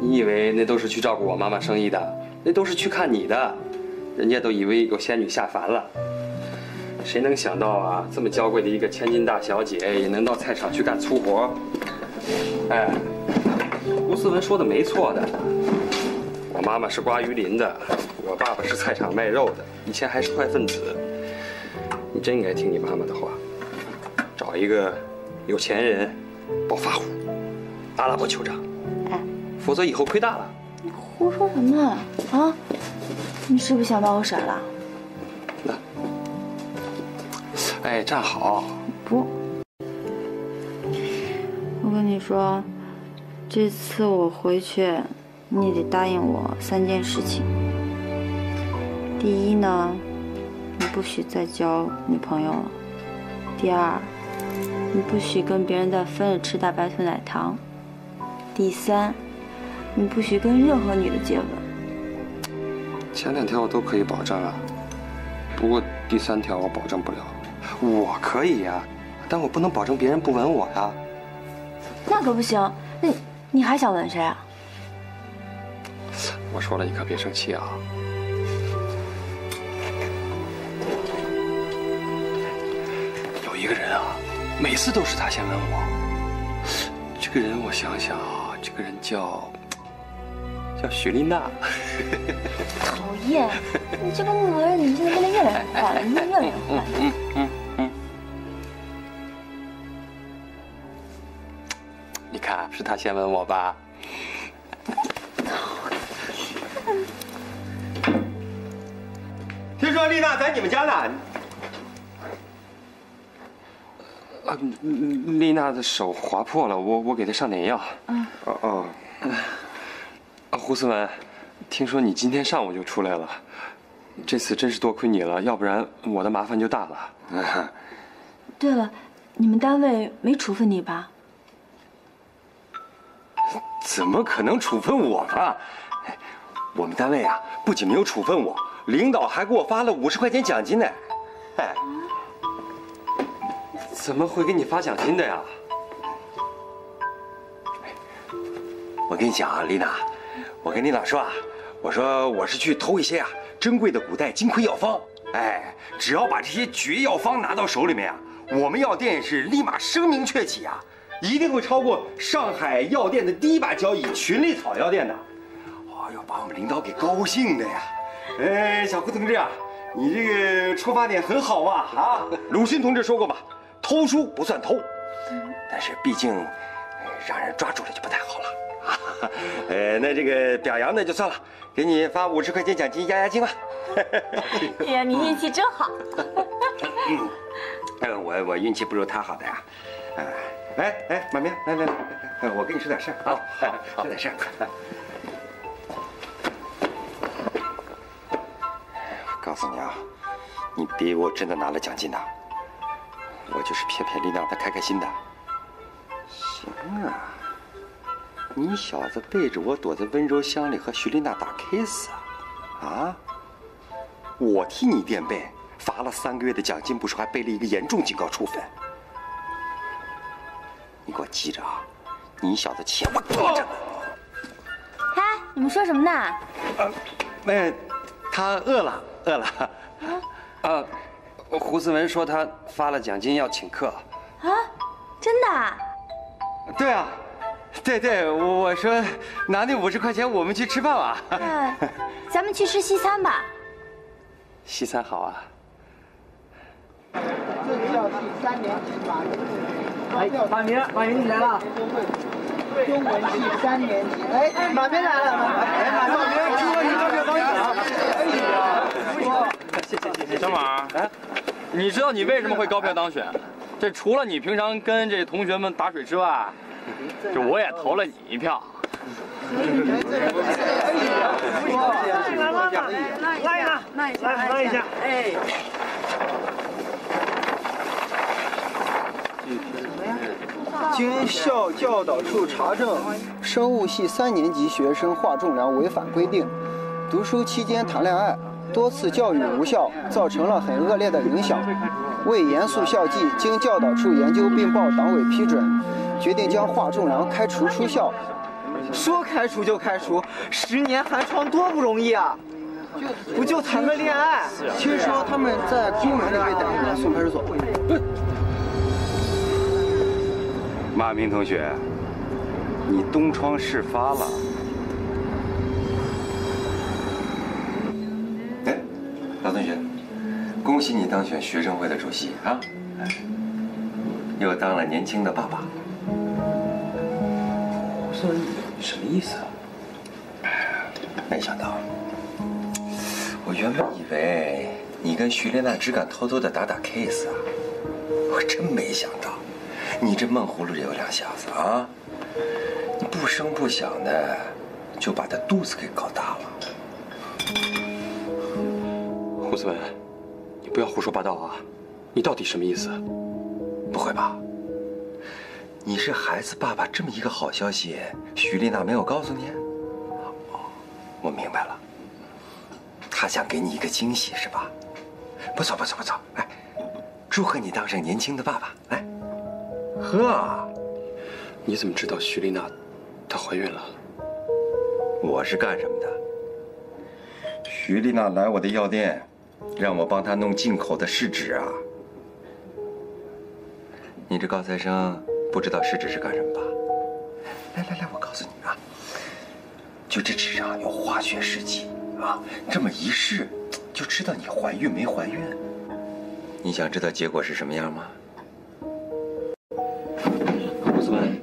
你以为那都是去照顾我妈妈生意的？那都是去看你的，人家都以为有仙女下凡了。谁能想到啊，这么娇贵的一个千金大小姐，也能到菜场去干粗活？哎，吴思文说的没错的。 我妈妈是刮鱼鳞的，我爸爸是菜场卖肉的，以前还是坏分子。你真应该听你妈妈的话，找一个有钱人，暴发户，阿拉伯酋长，哎，否则以后亏大了。你胡说什么啊？你是不是想把我甩了？那，哎，站好。不，我跟你说，这次我回去。 你得答应我3件事情。第一呢，你不许再交女朋友了；第二，你不许跟别人在分着吃大白兔奶糖；第三，你不许跟任何女的接吻。前两条我都可以保证啊，不过第三条我保证不了。我可以呀，但我不能保证别人不吻我呀。那可不行，那你还想吻谁啊？我说了，你可别生气啊。 一个人啊，每次都是他先问我。这个人，我想想啊，这个人叫许丽娜。讨厌，你这个木头人，你现在变得越来越坏了，你越来越坏了。你看，是他先问我吧？听说丽娜在你们家呢。 啊，丽娜的手划破了，我给她上点药。嗯。哦哦。胡思文，听说你今天上午就出来了，这次真是多亏你了，要不然我的麻烦就大了。对了，你们单位没处分你吧？怎么可能处分我呢？我们单位啊，不仅没有处分我，领导还给我发了50块钱奖金呢。哎。 怎么会给你发奖金的呀？我跟你讲啊，丽娜，我跟领导说啊，我说我是去偷一些啊珍贵的古代金匮药方，哎，只要把这些绝药方拿到手里面啊，我们药店是立马声名鹊起啊，一定会超过上海药店的第一把交椅群力草药店的。哎呦，把我们领导给高兴的呀！哎，小胡同志啊，你这个出发点很好嘛啊！鲁迅同志说过吧。 偷书不算偷，但是毕竟让人抓住了就不太好了。那这个表扬那就算了，给你发50块钱奖金压压惊吧。哎呀，你运气真好。我运气不如他好的呀。哎，马明，来，我跟你说点事儿啊，说点事儿。我告诉你啊，你比我真的拿了奖金呢。 我就是骗丽娜，她开开心的。行啊，你小子背着我躲在温柔乡里和徐丽娜打 kiss 啊？啊？我替你垫背，罚了3个月的奖金不说，还背了一个严重警告处分。你给我记着啊，你小子欠我多着呢。哎，你们说什么呢？他饿了。啊。 胡思文说他发了奖金要请客，啊，真的？对啊，对，我说拿那50块钱我们去吃饭吧。咱们去吃西餐吧。西餐好啊。这是要第3年级马明，哎，马明你来了。中文系3年级，哎，马明来了，马明，祝你这个高兴。谢谢小马。哎。 你知道你为什么会高票当选？这除了你平常跟这同学们打水之外，这我也投了你一票。拉一下！哎，经校教导处查证，生物系3年级学生化重量违反规定，读书期间谈恋爱。 多次教育无效，造成了很恶劣的影响。为严肃校纪，经教导处研究并报党委批准，决定将华仲良开除出校。说开除就开除，10年寒窗多不容易啊！不就谈个恋爱？听说他们在空门那位逮捕了，送派出所。马明同学，你东窗事发了。 老同学，恭喜你当选学生会的主席啊！又当了年轻的爸爸。胡思文，你什么意思啊？没想到，我原本以为你跟徐丽娜只敢偷偷的打 kiss 啊，我真没想到，你这闷葫芦里有两下子啊！你不声不响的就把她肚子给搞大了。胡子文，你不要胡说八道啊！你到底什么意思？不会吧？你是孩子爸爸，这么一个好消息，徐丽娜没有告诉你？哦，我明白了，她想给你一个惊喜是吧？不错不错不错，来，祝贺你当上年轻的爸爸，来。呵，你怎么知道徐丽娜她怀孕了？我是干什么的？ 徐丽娜来我的药店，让我帮她弄进口的试纸啊！你这高材生不知道试纸是干什么吧？来来来，我告诉你啊，就这纸上有化学试剂啊，这么一试就知道你怀孕没怀孕。你想知道结果是什么样吗？胡子文，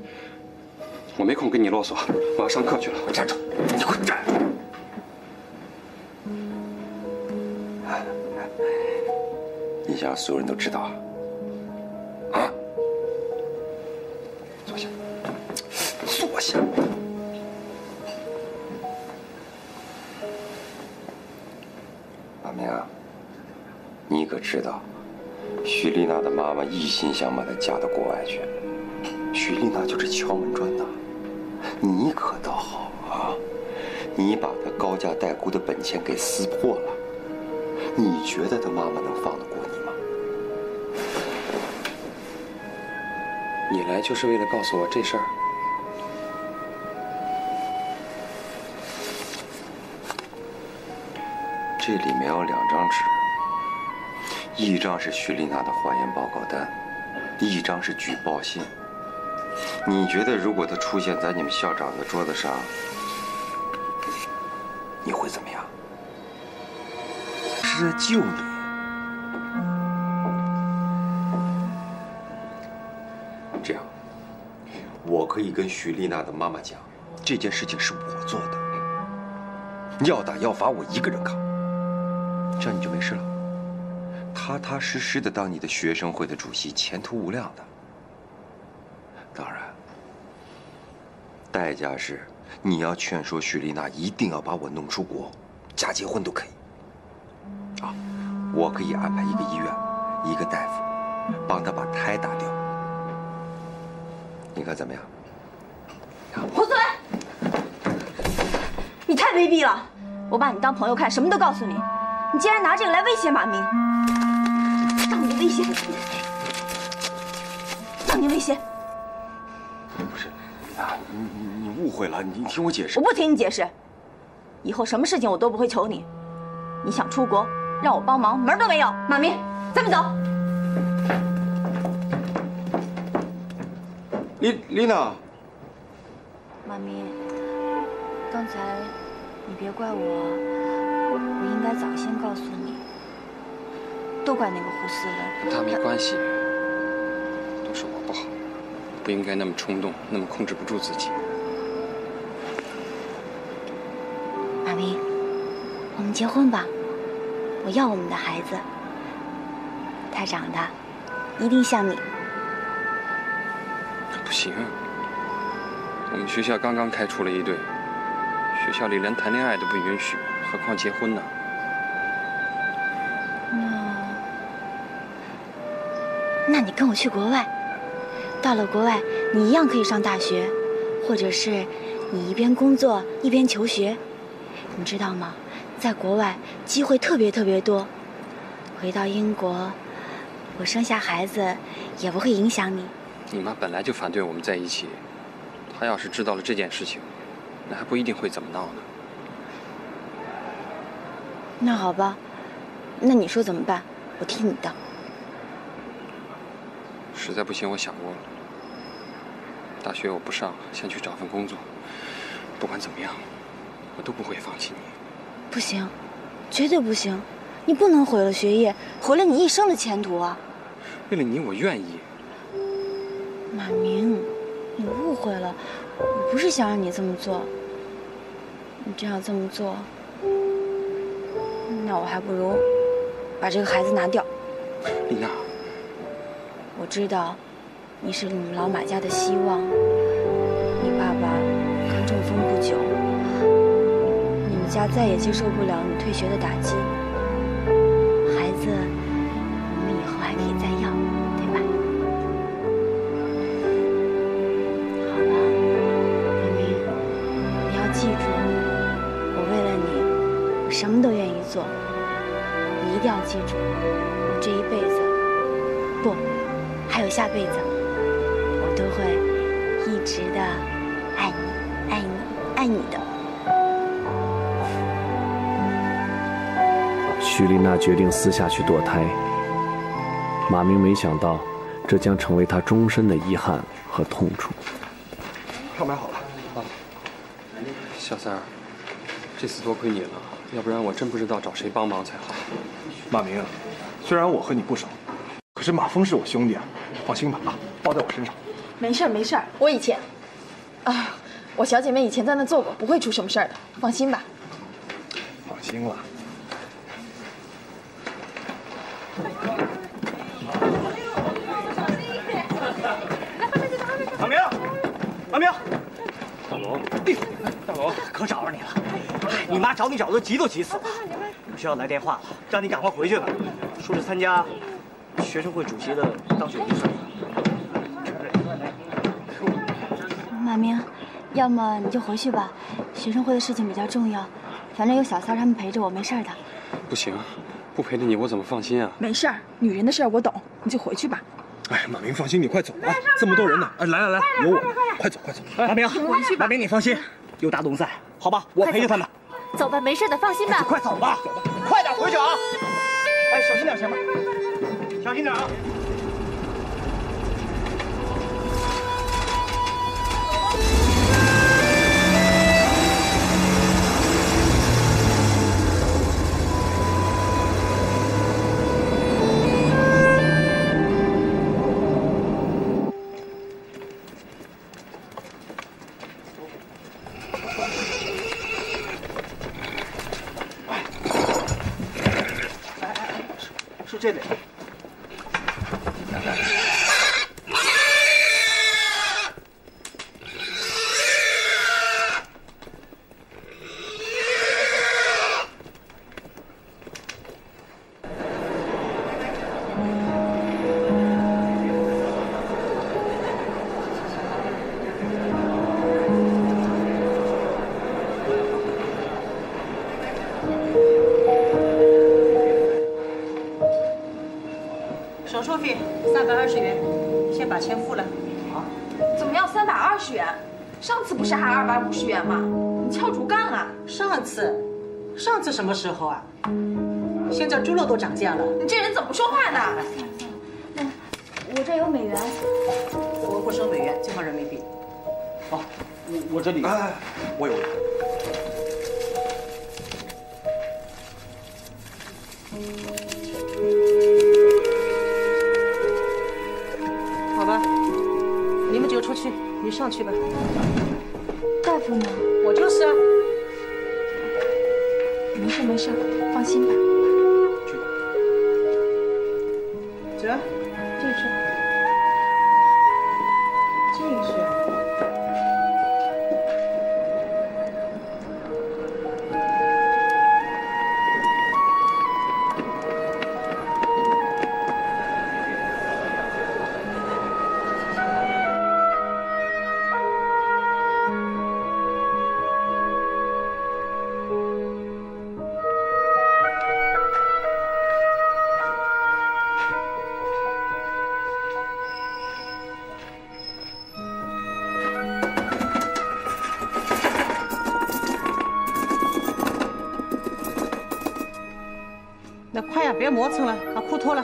我没空跟你啰嗦，我要上课去了。站住！你给我站！ 你想所有人都知道啊？啊！坐下，坐下。阿明，你可知道，徐丽娜的妈妈一心想把她嫁到国外去，徐丽娜就是敲门砖呐。你可倒好啊，你把她高价代估的本钱给撕破了。你觉得她妈妈能放得过？ 你来就是为了告诉我这事儿？这里面有两张纸，一张是徐丽娜的化验报告单，一张是举报信。你觉得如果她出现在你们校长的桌子上，你会怎么样？是在救你。 这样，我可以跟徐丽娜的妈妈讲，这件事情是我做的，要打要罚我一个人扛，这样你就没事了，踏踏实实的当你的学生会的主席，前途无量的。当然，代价是你要劝说徐丽娜一定要把我弄出国，假结婚都可以。啊，我可以安排一个医院，一个大夫，帮她把胎打掉。 你看怎么样？胡子文，你太卑鄙了！我把你当朋友看，什么都告诉你，你竟然拿这个来威胁马明，让你威胁，让你威胁。不是，啊，你误会了，你听我解释。我不听你解释，以后什么事情我都不会求你。你想出国，让我帮忙，门都没有。马明，咱们走。 丽娜，妈咪，刚才你别怪我，我应该早先告诉你。都怪那个胡思文，跟他没关系，都是我不好，不应该那么冲动，那么控制不住自己。妈咪，我们结婚吧，我要我们的孩子，他长大一定像你。 不行，我们学校刚刚开除了一对，学校里连谈恋爱都不允许，何况结婚呢？那你跟我去国外，到了国外你一样可以上大学，或者是你一边工作一边求学，你知道吗？在国外机会特别多。回到英国，我生下孩子也不会影响你。 你妈本来就反对我们在一起，她要是知道了这件事情，那还不一定会怎么闹呢。那好吧，那你说怎么办？我听你的。实在不行，我想过了，大学我不上，先去找份工作。不管怎么样，我都不会放弃你。不行，绝对不行！你不能毁了学业，毁了你一生的前途啊！为了你，我愿意。 马明，你误会了，我不是想让你这么做。你真要这么做，那我还不如把这个孩子拿掉。丽娜，我知道你是你们老马家的希望。你爸爸刚中风不久，你们家再也接受不了你退学的打击。子，我们以后还可以再要，对吧？好了，明明，你要记住，我为了你，我什么都愿意做。你一定要记住，我这一辈子，不，还有下辈子，我都会一直的爱你，爱你，爱你的。 徐丽娜决定私下去堕胎。马明没想到，这将成为她终身的遗憾和痛楚。票买好了，爸爸。小三儿，这次多亏你了，要不然我真不知道找谁帮忙才好。马明，虽然我和你不熟，可是马峰是我兄弟啊，放心吧啊，包在我身上。没事儿没事儿，我以前，啊，我小姐妹以前在那做过，不会出什么事儿的，放心吧。放心了。 马明，马明，大龙，大龙，可找着你了！你妈找你找的急都急死了。我们学校来电话了，让你赶快回去吧，说是参加学生会主席的当选仪式。马明，要么你就回去吧，学生会的事情比较重要，反正有小三他们陪着我，没事的。不行。 不陪着你，我怎么放心啊？没事儿，女人的事儿我懂，你就回去吧。哎，马明，放心，你快走啊！这么多人呢，啊，来来来，有我，快走快走！马明，回去吧。马明，你放心，有大龙在，好吧，我陪着他们。走吧，没事的，放心吧。快走吧，快点回去啊！哎，小心点，前面，小心点啊！这里，320元，先把钱付了。啊？怎么要320元？上次不是还250元吗？你翘竹杠啊！上次什么时候啊？现在猪肉都涨价了。你这人怎么不说话呢？算了，我这有美元。我们不收美元，就放人民币。好，我这里。哎，我有。出去，你上去吧。大夫呢？我就是啊。没事没事，放心吧。去吧。走，这个是，这个别磨蹭了，把裤脱了。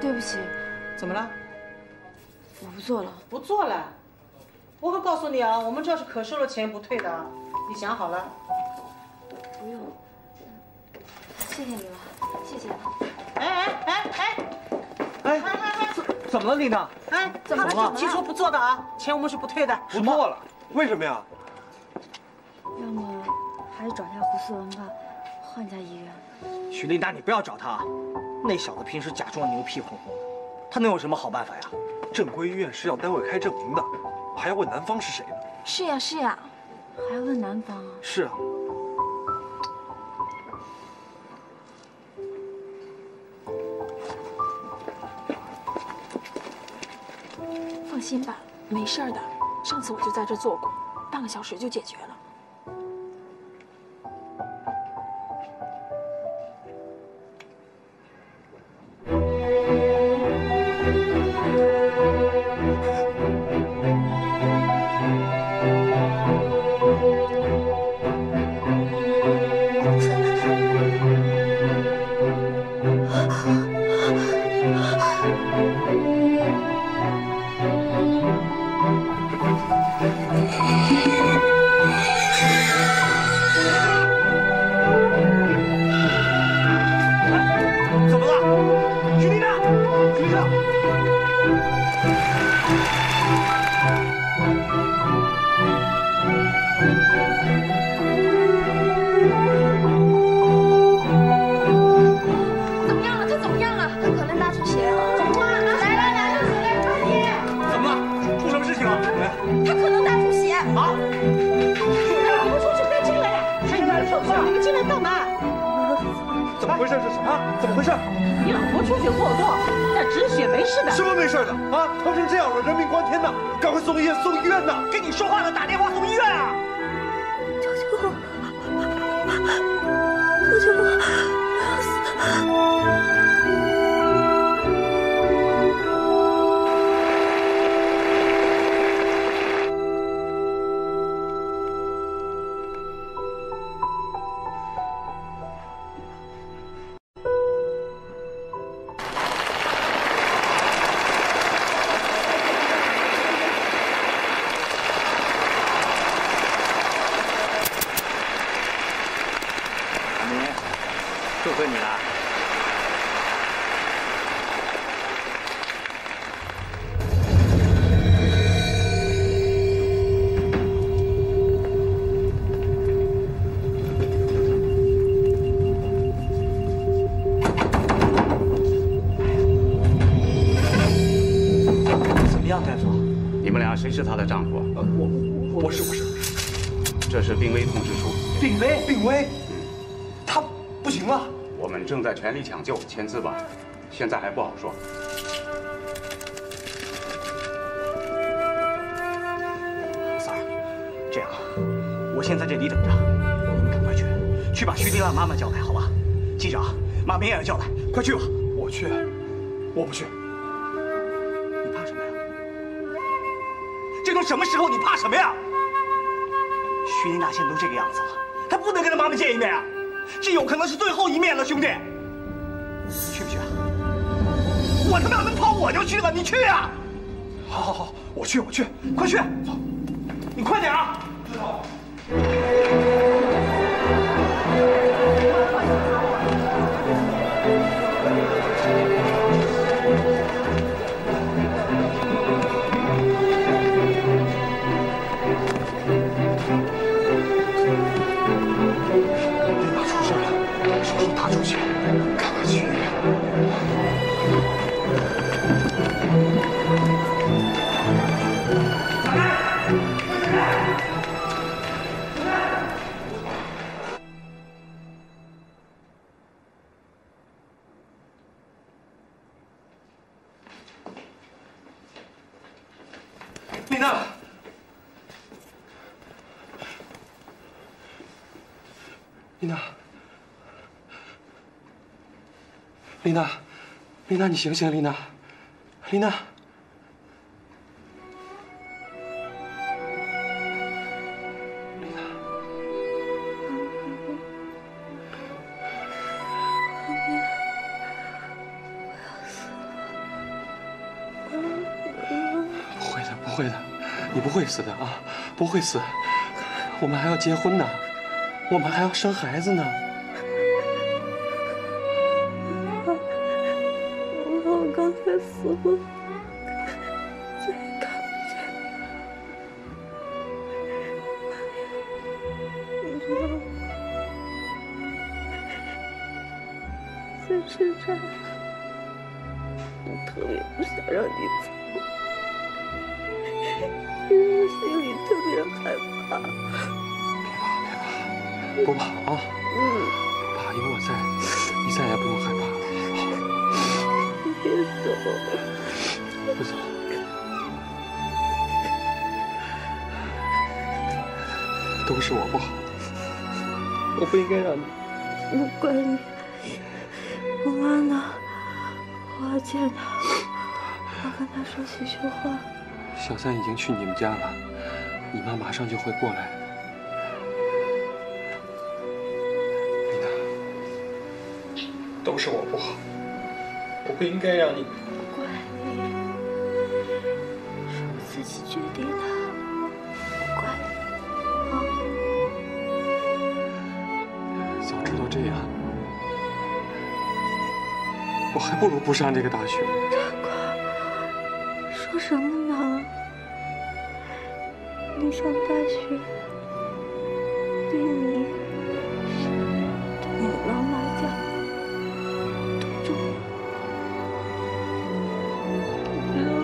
对不起，怎么了？我不做了，不做了。我可告诉你啊，我们这是可收了钱不退的啊，你想好了？不用，谢谢你了，谢谢。哎，怎么了，丽娜？哎，怎么了？提出不做的啊，钱我们是不退的。不做了，为什么呀？要么。 还是找一下胡思文吧，换家医院。徐丽娜，你不要找他啊！那小子平时假装牛皮哄哄的，他能有什么好办法呀？正规医院是要单位开证明的，还要问男方是谁呢？是呀，还要问男方啊？是啊。放心吧，没事的。上次我就在这坐过，半个小时就解决了。 全力抢救，签字吧，现在还不好说。三儿，这样，我先在这里等着，你们赶快去把徐丁让妈妈叫来，好吧？记着啊，马明也要叫来，快去吧。我去，我不去。你怕什么呀？这都什么时候，你怕什么呀？徐丁娜现在都这个样子了，还不能跟他妈妈见一面啊？这有可能是最后一面了，兄弟。 我他妈要能跑我就去了，你去啊！好，好，好，我去，快去，走，你快点啊！知道。别打出事了，手术打出血，赶快去医院。 丽娜，丽娜，你醒醒，丽娜。 不会死的啊，不会死，我们还要结婚呢，我们还要生孩子呢。我刚才死了，再也看不见你了，你知道吗？在车站，我特别不想让你走。 心里特别害怕，别怕，不怕啊！不怕，有我在，你再也不用害怕了。好，别走，不走，都是我不好，我不应该让你。不怪你，我妈呢？我要见她，我跟她说几句话。小三已经去你们家了，你妈马上就会过来。你呢？都是我不好，我不应该让你。不怪你，是我自己决定的。 这样，我还不如不上这个大学。长官，说什么呢？你上大学，对我妈妈讲，多重要？你知道吗？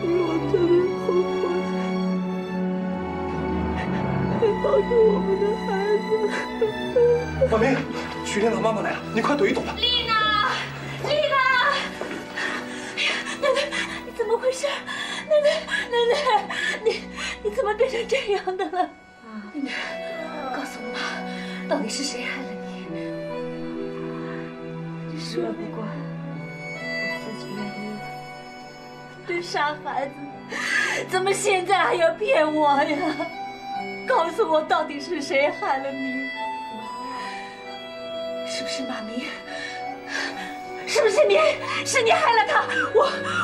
其实我特别后悔，没保住我们的孩子。 婉明，许天堂妈妈来了，你快躲一躲吧。丽娜，丽娜！哎呀，奶奶，你怎么回事？奶奶，奶奶，你怎么变成这样的了？丽娜，告诉我妈，到底是谁害了你？你说不管，我自己愿意。对，傻孩子，怎么现在还要骗我呀？告诉我，到底是谁害了你？ 是不是马明？是不是你？是你害了他！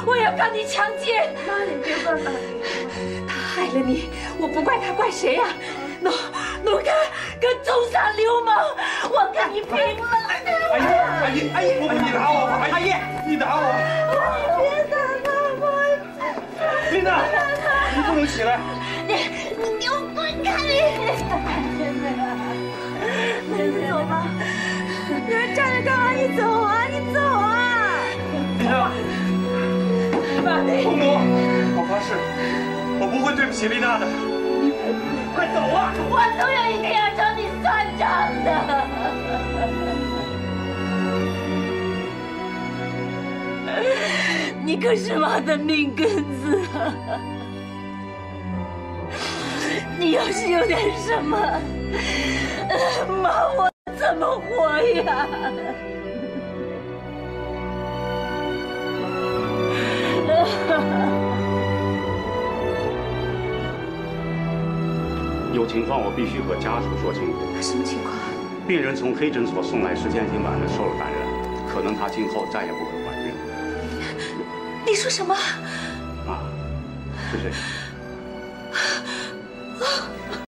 我要告你强奸！妈，你别怪马明，他害了你，我不怪他，怪谁呀？奴家跟中山流氓，我跟你拼了！阿姨，你打我！阿姨，你打我！别打我！琳达，你不能起来！你给我滚开！奶奶，走吧。 你们站着干嘛？你走啊！你走啊！丽娜，马明，红奴，我发誓，我不会对不起丽娜的。你快走啊！我总有一天要找你算账的。你可是妈的命根子啊！你要是有点什么，妈我。 怎么活呀？有情况我必须和家属说清楚。什么情况？病人从黑诊所送来时间挺晚的，受了感染，可能他今后再也不会怀孕。你说什么？妈，是谁？